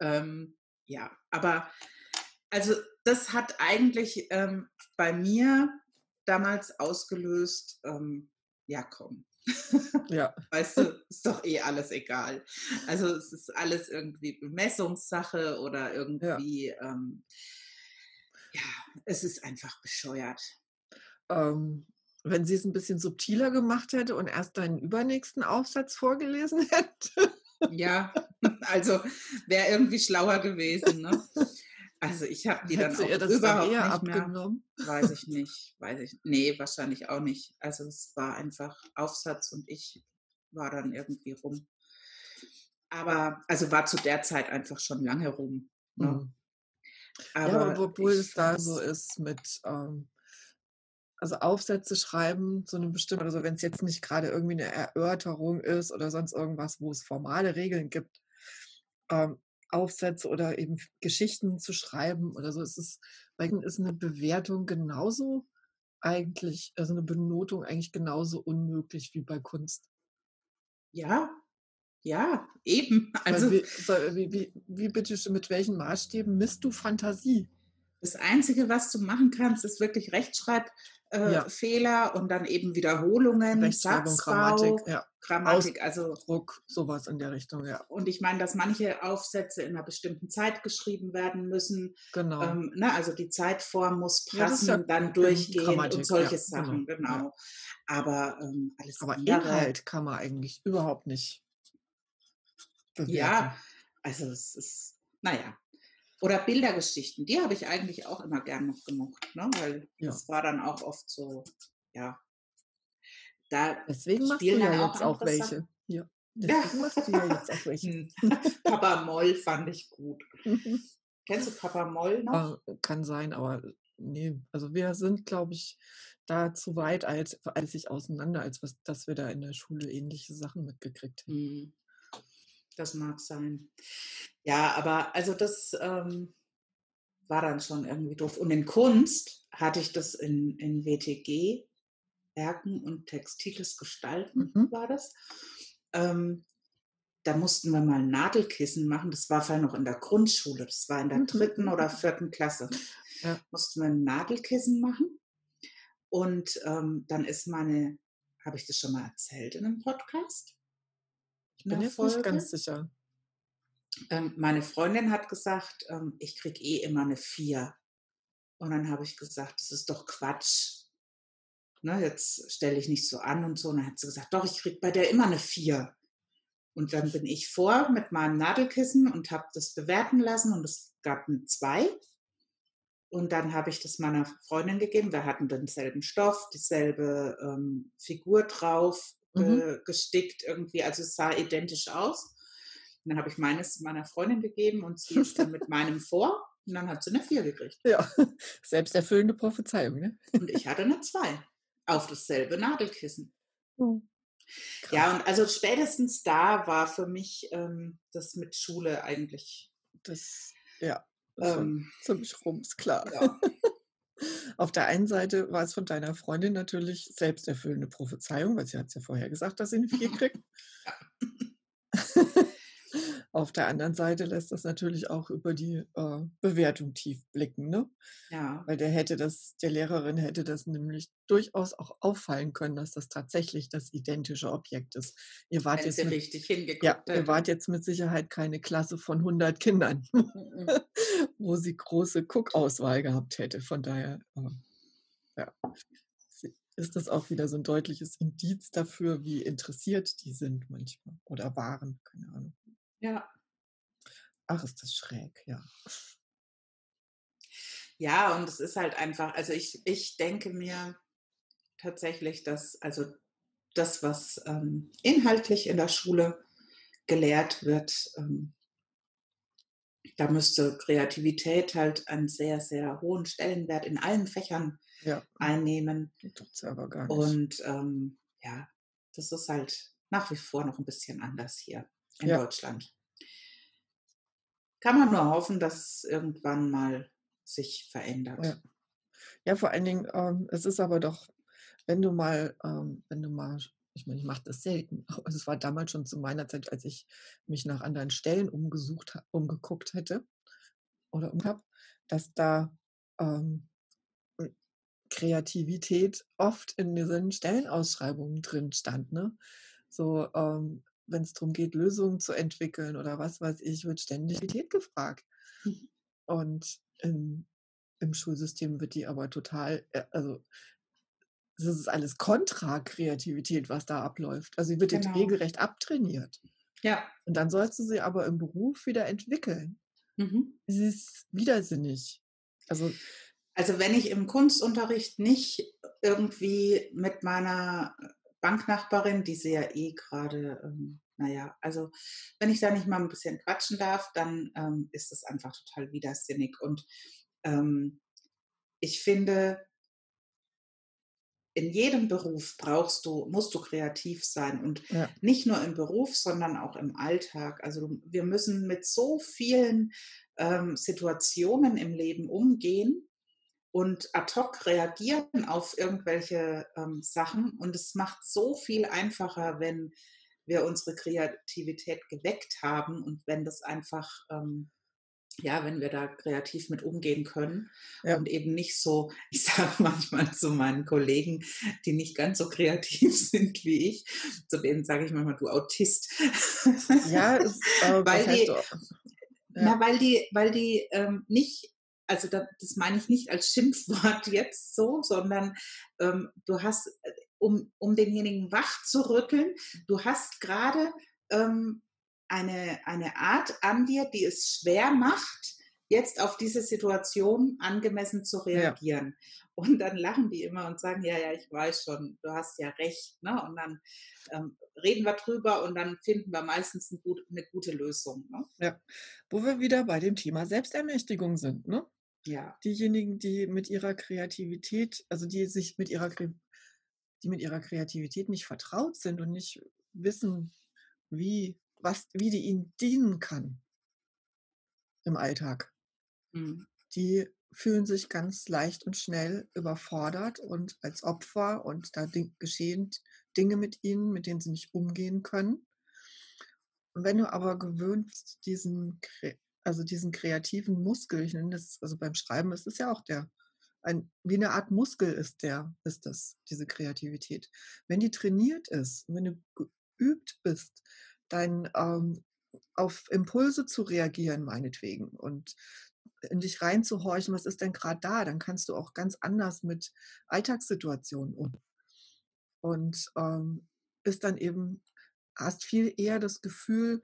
Ähm, ja, aber also das hat eigentlich ähm, bei mir damals ausgelöst, ähm, ja komm, ja. weißt du, ist doch eh alles egal. Also es ist alles irgendwie Bemessungssache oder irgendwie, ja, ähm, ja es ist einfach bescheuert. Ähm, wenn sie es ein bisschen subtiler gemacht hätte und erst deinen übernächsten Aufsatz vorgelesen hätte. Ja, also wäre irgendwie schlauer gewesen, ne? Also ich habe die dann auch überhaupt nicht abgenommen? Mehr, weiß ich nicht, weiß ich, nee, wahrscheinlich auch nicht. Also es war einfach Aufsatz und ich war dann irgendwie rum. Aber, also war zu der Zeit einfach schon lange rum. Ne? Mhm. Aber ja, obwohl es da so ist mit, ähm, also Aufsätze schreiben, so eine bestimmte, also wenn es jetzt nicht gerade irgendwie eine Erörterung ist oder sonst irgendwas, wo es formale Regeln gibt, ähm, Aufsätze oder eben Geschichten zu schreiben oder so, es ist, ist eine Bewertung genauso eigentlich, also eine Benotung eigentlich genauso unmöglich wie bei Kunst. Ja, ja, eben. Also wie, wie, wie, wie bitte, mit welchen Maßstäben misst du Fantasie? Das Einzige, was du machen kannst, ist wirklich Rechtschreibfehler äh, ja. und dann eben Wiederholungen, Satzbau, Grammatik, ja. Grammatik, also Druck, sowas in der Richtung, ja. Und ich meine, dass manche Aufsätze in einer bestimmten Zeit geschrieben werden müssen. Genau. Ähm, ne, also die Zeitform muss passen, ja, ja dann durchgehen Grammatik, und solche ja, Sachen, genau. genau. Ja. Aber ähm, alles Aber Inhalt kann man eigentlich überhaupt nicht bewerten. Ja, also es ist, naja. Oder Bildergeschichten, die habe ich eigentlich auch immer gern noch gemacht, ne? Weil ja. das war dann auch oft so, ja. Da Deswegen machst du ja jetzt auch welche. Ja. Deswegen ja. machst du ja jetzt auch welche. Papa Moll fand ich gut. Kennst du Papa Moll noch? Kann sein, aber nee. Also wir sind, glaube ich, da zu weit, als, als ich auseinander, als was, dass wir da in der Schule ähnliche Sachen mitgekriegt haben. Mhm. Das mag sein. Ja, aber also das ähm, war dann schon irgendwie doof. Und in Kunst hatte ich das in, in W T G, Werken und Textiles Gestalten, mhm. war das. Ähm, da mussten wir mal Nadelkissen machen. Das war vorher noch in der Grundschule. Das war in der dritten oder vierten Klasse. Ja. Mussten wir Nadelkissen machen. Und ähm, dann ist meine, habe ich das schon mal erzählt in einem Podcast? Ich bin jetzt nicht ganz sicher. Ähm, meine Freundin hat gesagt, ähm, ich kriege eh immer eine vier. Und dann habe ich gesagt, das ist doch Quatsch. Ne, jetzt stelle ich nicht so an und so. Und dann hat sie gesagt, doch, ich kriege bei der immer eine vier. Und dann bin ich vor mit meinem Nadelkissen und habe das bewerten lassen. Und es gab eine zwei. Und dann habe ich das meiner Freundin gegeben. Wir hatten denselben Stoff, dieselbe ähm, Figur drauf. Mhm. gestickt irgendwie, also es sah identisch aus. Und dann habe ich meines meiner Freundin gegeben und sie ist dann mit meinem vor und dann hat sie eine vier gekriegt. Ja, selbsterfüllende Prophezeiung, ne? Und ich hatte eine zwei auf dasselbe Nadelkissen. Mhm. Ja, und also spätestens da war für mich ähm, das mit Schule eigentlich... Das, ja, das ähm, ziemlich rum, ist klar. Ja. Auf der einen Seite war es von deiner Freundin natürlich selbsterfüllende Prophezeiung, weil sie hat es ja vorher gesagt, dass sie eine vier kriegt. Auf der anderen Seite lässt das natürlich auch über die äh, Bewertung tief blicken, ne? Ja. Weil der hätte das, der Lehrerin hätte das nämlich durchaus auch auffallen können, dass das tatsächlich das identische Objekt ist. Ihr wart, jetzt mit, richtig hingeguckt ja, ihr wart jetzt mit Sicherheit keine Klasse von hundert Kindern, wo sie große Guckauswahl gehabt hätte. Von daher äh, ja, ist das auch wieder so ein deutliches Indiz dafür, wie interessiert die sind manchmal oder waren, keine Ahnung. Ja. Ach, ist das schräg, ja. Ja, und es ist halt einfach, also ich, ich denke mir tatsächlich, dass also das, was ähm, inhaltlich in der Schule gelehrt wird, ähm, da müsste Kreativität halt einen sehr, sehr hohen Stellenwert in allen Fächern ja. einnehmen. Das tut's aber gar nicht. Und ähm, ja, das ist halt nach wie vor noch ein bisschen anders hier. In ja. Deutschland. Kann man nur hoffen, dass es irgendwann mal sich verändert. Ja, ja vor allen Dingen, ähm, es ist aber doch, wenn du mal, ähm, wenn du mal, ich meine, ich mache das selten, aber es war damals schon zu meiner Zeit, als ich mich nach anderen Stellen umgesucht, umgeguckt hätte oder umgab, dass da ähm, Kreativität oft in diesen Stellenausschreibungen drin stand. Ne? So, ähm, wenn es darum geht, Lösungen zu entwickeln oder was weiß ich, wird ständig Kreativität gefragt. Und in, im Schulsystem wird die aber total, also es ist alles Kontra-Kreativität, was da abläuft. Also sie wird genau. jetzt regelrecht abtrainiert. Ja. Und dann sollst du sie aber im Beruf wieder entwickeln. Mhm. Sie ist widersinnig. Also, also wenn ich im Kunstunterricht nicht irgendwie mit meiner Banknachbarin, die sie ja eh gerade, ähm, naja, also wenn ich da nicht mal ein bisschen quatschen darf, dann ähm, ist das einfach total widersinnig. Und ähm, ich finde, in jedem Beruf brauchst du, musst du kreativ sein und ja. nicht nur im Beruf, sondern auch im Alltag. Also wir müssen mit so vielen ähm, Situationen im Leben umgehen und ad hoc reagieren auf irgendwelche ähm, Sachen, und es macht so viel einfacher, wenn wir unsere Kreativität geweckt haben und wenn das einfach, ähm, ja, wenn wir da kreativ mit umgehen können ja. und eben nicht so, ich sage manchmal zu meinen Kollegen, die nicht ganz so kreativ sind wie ich, zu denen sage ich manchmal, du Autist. Ja, ist, äh, weil, die, ja. Na, weil die, weil die ähm, nicht, also das, das meine ich nicht als Schimpfwort jetzt so, sondern ähm, du hast, um, um denjenigen wach zu rütteln, du hast gerade ähm, Eine, eine Art an dir, die es schwer macht, jetzt auf diese Situation angemessen zu reagieren. Ja. Und dann lachen die immer und sagen, ja, ja, ich weiß schon, du hast ja recht. Ne? Und dann ähm, reden wir drüber und dann finden wir meistens ein gut, eine gute Lösung. Ne? Ja. Wo wir wieder bei dem Thema Selbstermächtigung sind. Ne? Ja. Diejenigen, die mit ihrer Kreativität, also die sich mit ihrer, die mit ihrer Kreativität nicht vertraut sind und nicht wissen, wie Was, wie die ihnen dienen kann im Alltag. Mhm. Die fühlen sich ganz leicht und schnell überfordert und als Opfer, und da geschehen Dinge mit ihnen, mit denen sie nicht umgehen können. Und wenn du aber gewöhnt bist, diesen, also diesen kreativen Muskel, ich nenne das, also beim Schreiben ist es ja auch der, ein, wie eine Art Muskel ist der, ist das, diese Kreativität. Wenn die trainiert ist, wenn du geübt bist, dein, ähm, auf Impulse zu reagieren meinetwegen und in dich reinzuhorchen, was ist denn gerade da, dann kannst du auch ganz anders mit Alltagssituationen um. Und ähm, ist dann eben, hast viel eher das Gefühl,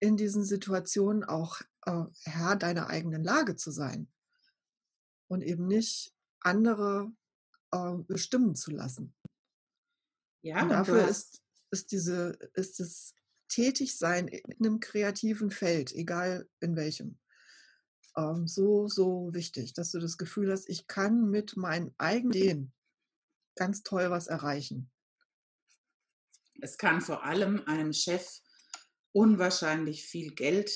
in diesen Situationen auch äh, Herr deiner eigenen Lage zu sein und eben nicht andere äh, bestimmen zu lassen. Ja, und dafür ist, ist diese, ist es tätig sein in einem kreativen Feld, egal in welchem, ähm, so, so wichtig, dass du das Gefühl hast, ich kann mit meinen eigenen Ideen ganz toll was erreichen. Es kann vor allem einem Chef unwahrscheinlich viel Geld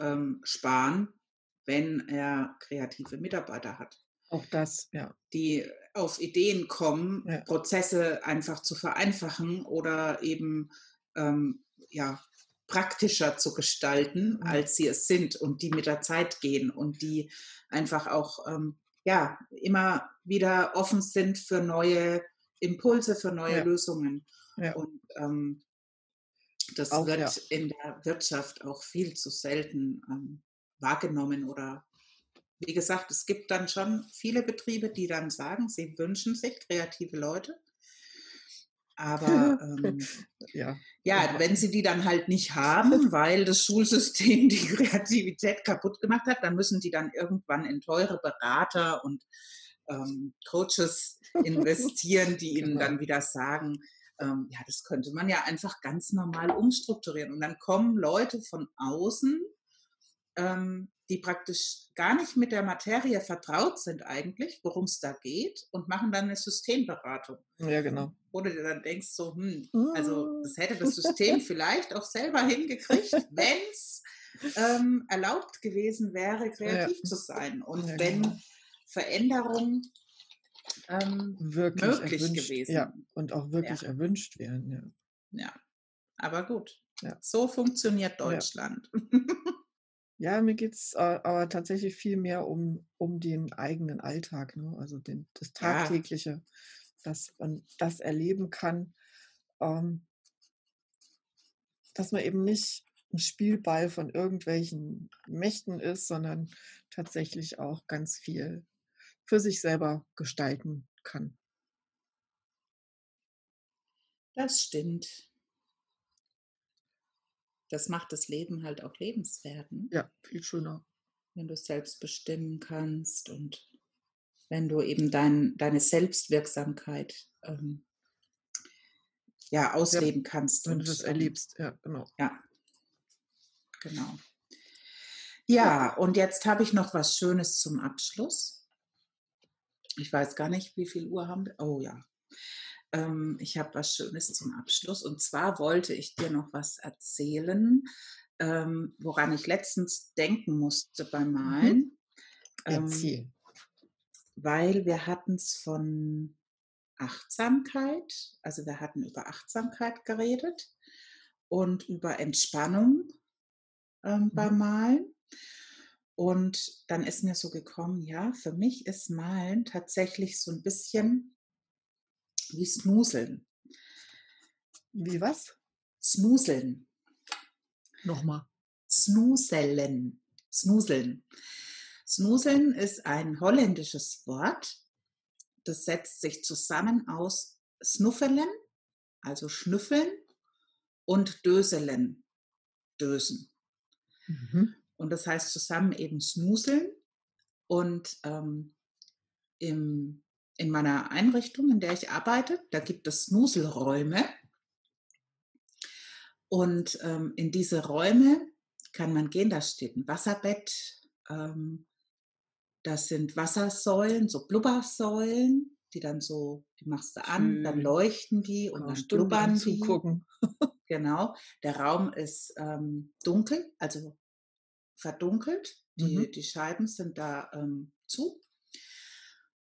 ähm, sparen, wenn er kreative Mitarbeiter hat. Auch das, ja. Die auf Ideen kommen, ja. Prozesse einfach zu vereinfachen oder eben Ähm, ja, praktischer zu gestalten, mhm. als sie es sind, und die mit der Zeit gehen und die einfach auch ähm, ja, immer wieder offen sind für neue Impulse, für neue ja. Lösungen. Ja. Und ähm, das auch, wird ja. in der Wirtschaft auch viel zu selten ähm, wahrgenommen, oder wie gesagt, es gibt dann schon viele Betriebe, die dann sagen, sie wünschen sich kreative Leute. Aber ähm, ja. ja, wenn sie die dann halt nicht haben, weil das Schulsystem die Kreativität kaputt gemacht hat, dann müssen die dann irgendwann in teure Berater und ähm, Coaches investieren, die ihnen genau. dann wieder sagen, ähm, ja, das könnte man ja einfach ganz normal umstrukturieren. Und dann kommen Leute von außen, ähm, die praktisch gar nicht mit der Materie vertraut sind eigentlich, worum es da geht, und machen dann eine Systemberatung. Ja, genau. Wo du dir dann denkst, so, hm, also das hätte das System vielleicht auch selber hingekriegt, wenn es ähm, erlaubt gewesen wäre, kreativ ja. zu sein. Und ja, wenn genau. Veränderung ähm, wirklich möglich erwünscht, gewesen ja, und auch wirklich ja. erwünscht werden. Ja, ja. aber gut. Ja. So funktioniert Deutschland. Ja. Ja, mir geht es äh, aber tatsächlich viel mehr um, um den eigenen Alltag, ne? Also den, das Tagtägliche, ja. dass man das erleben kann, ähm, dass man eben nicht ein Spielball von irgendwelchen Mächten ist, sondern tatsächlich auch ganz viel für sich selber gestalten kann. Das stimmt. Das macht das Leben halt auch lebenswert. Ja, viel schöner. Wenn du es selbst bestimmen kannst und wenn du eben dein, deine Selbstwirksamkeit ähm, ja, ausleben ja, kannst. Wenn und, du das erlebst, ja, genau. Ja, genau. Ja, und jetzt habe ich noch was Schönes zum Abschluss. Ich weiß gar nicht, wie viel Uhr haben wir. Oh ja, Ähm, ich habe was Schönes zum Abschluss. Und zwar wollte ich dir noch was erzählen, ähm, woran ich letztens denken musste beim Malen. Ähm, Erzähl. Weil wir hatten es von Achtsamkeit, also wir hatten über Achtsamkeit geredet und über Entspannung ähm, mhm. beim Malen. Und dann ist mir so gekommen, ja, für mich ist Malen tatsächlich so ein bisschen wie Snoezeln. Wie was? Snoezeln. Nochmal. Snoezelen. Snoezeln. Snoezelen ist ein holländisches Wort. Das setzt sich zusammen aus Snuffelen, also Schnüffeln, und Döselen, Dösen. Mhm. Und das heißt zusammen eben Snoezeln. Und ähm, im, in meiner Einrichtung, in der ich arbeite, da gibt es Snoozelräume. Und ähm, in diese Räume kann man gehen, da steht ein Wasserbett, ähm, das sind Wassersäulen, so Blubbersäulen, die dann so, die machst du an, hm. dann leuchten die und dann blubbern die. Zugucken. Genau. Der Raum ist ähm, dunkel, also verdunkelt. Die, mhm. die Scheiben sind da ähm, zu.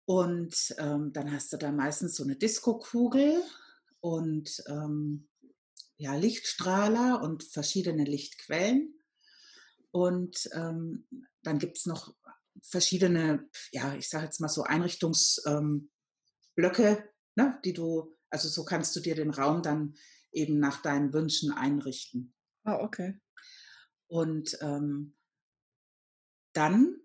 Und ähm, dann hast du da meistens so eine Diskokugel und ähm, ja, Lichtstrahler und verschiedene Lichtquellen. Und ähm, dann gibt es noch verschiedene, ja, ich sage jetzt mal so Einrichtungsblöcke, ähm, ne, die du, also so kannst du dir den Raum dann eben nach deinen Wünschen einrichten. Ah, okay. Und ähm, dann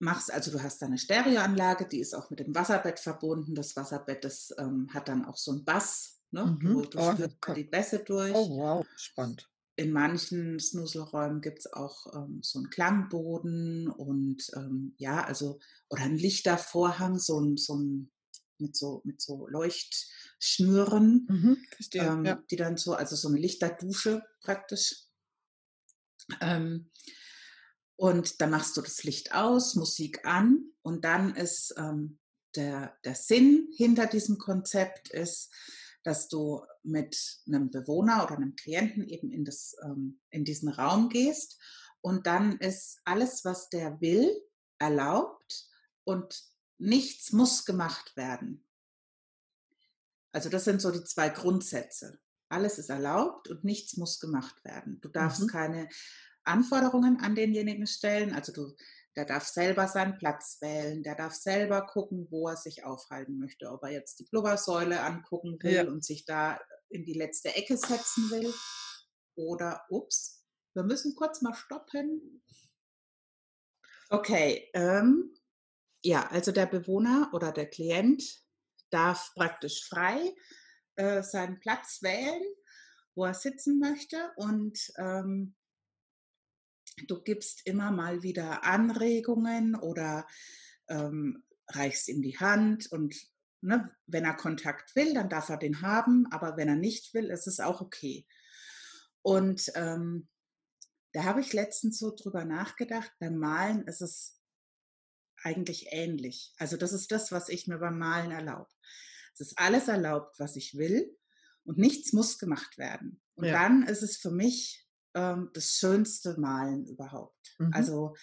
machst, also du hast da eine Stereoanlage, die ist auch mit dem Wasserbett verbunden. Das Wasserbett, das ähm, hat dann auch so einen Bass, ne? Mhm. Du, du oh, spürst da die Bässe durch. Oh wow, spannend. In manchen Snoezelräumen gibt es auch ähm, so einen Klangboden und ähm, ja, also, oder einen Lichtervorhang, so ein, so ein mit so, mit so Leuchtschnüren, mhm, verstehe, ähm, ja. die dann so, also so eine Lichterdusche praktisch. Ähm, und dann machst du das Licht aus, Musik an, und dann ist ähm, der, der Sinn hinter diesem Konzept ist, dass du mit einem Bewohner oder einem Klienten eben in, das, ähm, in diesen Raum gehst, und dann ist alles, was der will, erlaubt und nichts muss gemacht werden. Also das sind so die zwei Grundsätze. Alles ist erlaubt und nichts muss gemacht werden. Du darfst mhm. keine Anforderungen an denjenigen stellen. Also du, der darf selber seinen Platz wählen, der darf selber gucken, wo er sich aufhalten möchte. Ob er jetzt die Blubbersäule angucken will ja. und sich da in die letzte Ecke setzen will. Oder, ups, wir müssen kurz mal stoppen. Okay, ähm, ja, also der Bewohner oder der Klient darf praktisch frei seinen Platz wählen, wo er sitzen möchte, und ähm, du gibst immer mal wieder Anregungen oder ähm, reichst ihm die Hand, und ne, wenn er Kontakt will, dann darf er den haben, aber wenn er nicht will, ist es auch okay. Und ähm, da habe ich letztens so drüber nachgedacht, beim Malen ist es eigentlich ähnlich. Also das ist das, was ich mir beim Malen erlaube. Es ist alles erlaubt, was ich will, und nichts muss gemacht werden. Und ja. dann ist es für mich ähm, das schönste Malen überhaupt. Mhm. Also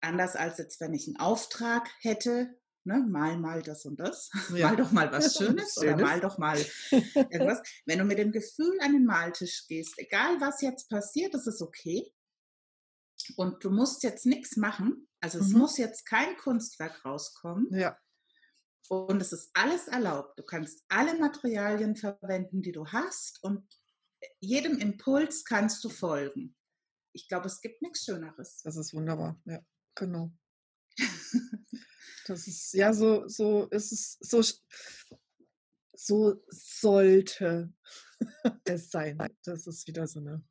anders als jetzt, wenn ich einen Auftrag hätte, ne, mal mal das und das, ja. mal doch mal was Schönes, Schönes oder mal doch mal irgendwas. Wenn du mit dem Gefühl an den Maltisch gehst, egal was jetzt passiert, das ist okay. Und du musst jetzt nichts machen, also es mhm. muss jetzt kein Kunstwerk rauskommen. Ja. Und es ist alles erlaubt. Du kannst alle Materialien verwenden, die du hast, und jedem Impuls kannst du folgen. Ich glaube, es gibt nichts Schöneres. Das ist wunderbar, ja, genau. Das ist, ja, so, so ist es, so, so sollte es sein. Das ist wieder so eine,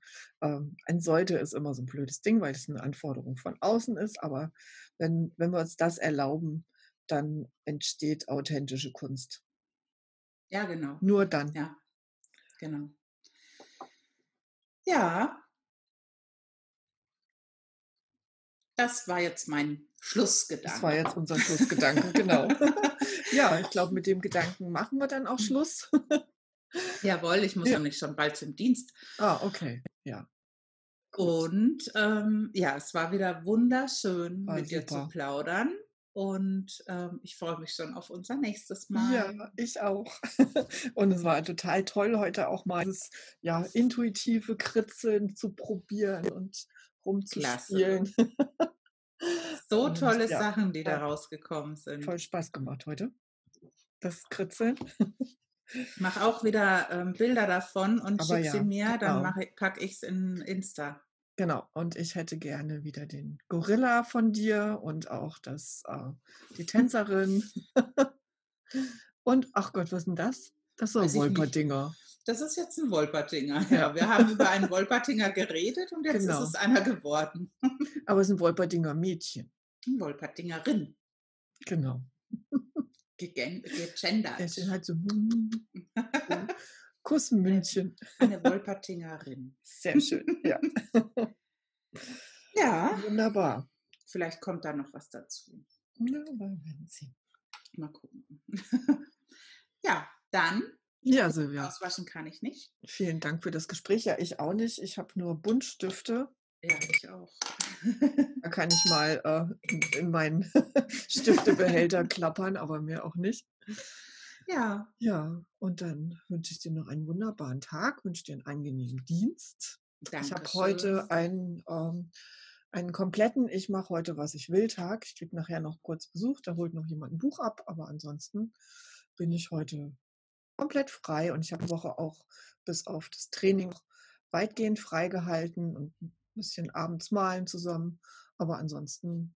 ähm, ein Sollte ist immer so ein blödes Ding, weil es eine Anforderung von außen ist, aber wenn, wenn wir uns das erlauben, dann entsteht authentische Kunst. Ja, genau. Nur dann. Ja, genau. Ja, das war jetzt mein Schlussgedanke. Das war jetzt unser Schlussgedanke, genau. Ja, ich glaube, mit dem Gedanken machen wir dann auch Schluss. Jawohl, ich muss ja nämlich schon bald zum Dienst. Ah, okay, ja. Und ähm, ja, es war wieder wunderschön, war mit super. dir zu plaudern. Und ähm, ich freue mich schon auf unser nächstes Mal. Ja, ich auch. Und es war total toll, heute auch mal dieses ja, intuitive Kritzeln zu probieren und rumzuspielen. So und, tolle ja, Sachen, die da rausgekommen sind. Voll Spaß gemacht heute, das Kritzeln. Ich mache auch wieder ähm, Bilder davon und schicke ja, sie mir, genau. dann packe ich es in Insta. Genau, und ich hätte gerne wieder den Gorilla von dir und auch das, äh, die Tänzerin. Und, ach Gott, was ist denn das? Das ist ein Wolpertinger. Das ist jetzt ein Wolpertinger, ja. ja. Wir haben über einen Wolpertinger geredet und jetzt genau. ist es einer geworden. Aber es ist ein Wolpertinger Mädchen. Ein Wolpertingerin. Genau. Gegendert. Das ist halt so... Kuss München. Eine Wolpertingerin. Sehr schön, ja. Ja. Wunderbar. Vielleicht kommt da noch was dazu. Na, wir werden sehen. Mal gucken. Ja, dann. Ja, Silvia. Auswaschen kann ich nicht. Vielen Dank für das Gespräch. Ja, ich auch nicht. Ich habe nur Buntstifte. Ja, ich auch. Da kann ich mal äh, in, in meinen Stiftebehälter klappern, aber mir auch nicht. Ja. Ja, und dann wünsche ich dir noch einen wunderbaren Tag, wünsche dir einen angenehmen Dienst. Dankeschön. Ich habe heute einen, ähm, einen kompletten, ich mache heute, was ich will, Tag. Ich kriege nachher noch kurz Besuch, da holt noch jemand ein Buch ab, aber ansonsten bin ich heute komplett frei und ich habe die Woche auch bis auf das Training weitgehend frei gehalten und ein bisschen abends malen zusammen, aber ansonsten...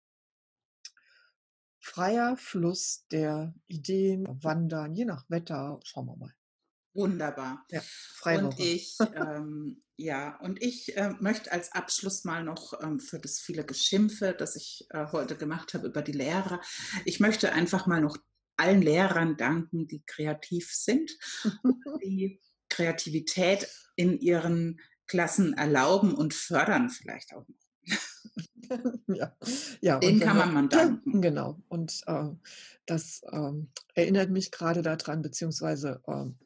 Freier Fluss der Ideen, Wandern, je nach Wetter, schauen wir mal. Wunderbar. Ja, Freiwoche. Und ich, ähm, ja, und ich äh, möchte als Abschluss mal noch ähm, für das viele Geschimpfe, das ich äh, heute gemacht habe über die Lehrer, ich möchte einfach mal noch allen Lehrern danken, die kreativ sind, die Kreativität in ihren Klassen erlauben und fördern vielleicht auch noch. Ja. Ja, den kann man man danken. Genau. Und äh, das ähm, erinnert mich gerade daran, beziehungsweise ähm,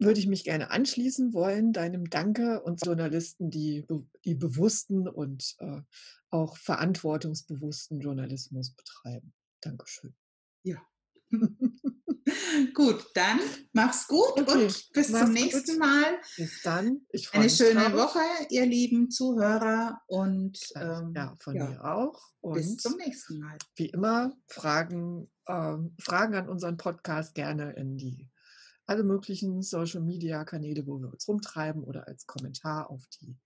würde ich mich gerne anschließen wollen, deinem Danke und Journalisten, die, die bewussten und äh, auch verantwortungsbewussten Journalismus betreiben. Dankeschön. Ja. Gut, dann mach's gut okay. und bis mach's zum nächsten gut. Mal. Bis dann. Ich Eine schöne drauf. Woche, ihr lieben Zuhörer. Und ähm, ja, von ja. mir auch. Und bis zum nächsten Mal. Wie immer, Fragen, ähm, Fragen an unseren Podcast gerne in die alle möglichen Social-Media-Kanäle, wo wir uns rumtreiben oder als Kommentar auf die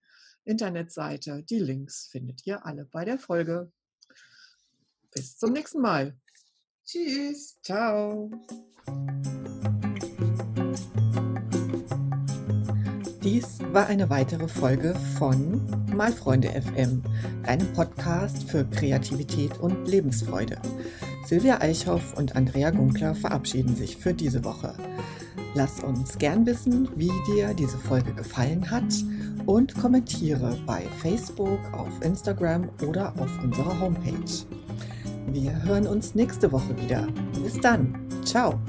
Internetseite. Die Links findet ihr alle bei der Folge. Bis zum nächsten Mal. Tschüss. Ciao. Dies war eine weitere Folge von Malfreunde F M, deinem Podcast für Kreativität und Lebensfreude. Silvia Eichhoff und Andrea Gunkler verabschieden sich für diese Woche. Lass uns gern wissen, wie dir diese Folge gefallen hat und kommentiere bei Facebook, auf Instagram oder auf unserer Homepage. Wir hören uns nächste Woche wieder. Bis dann. Ciao.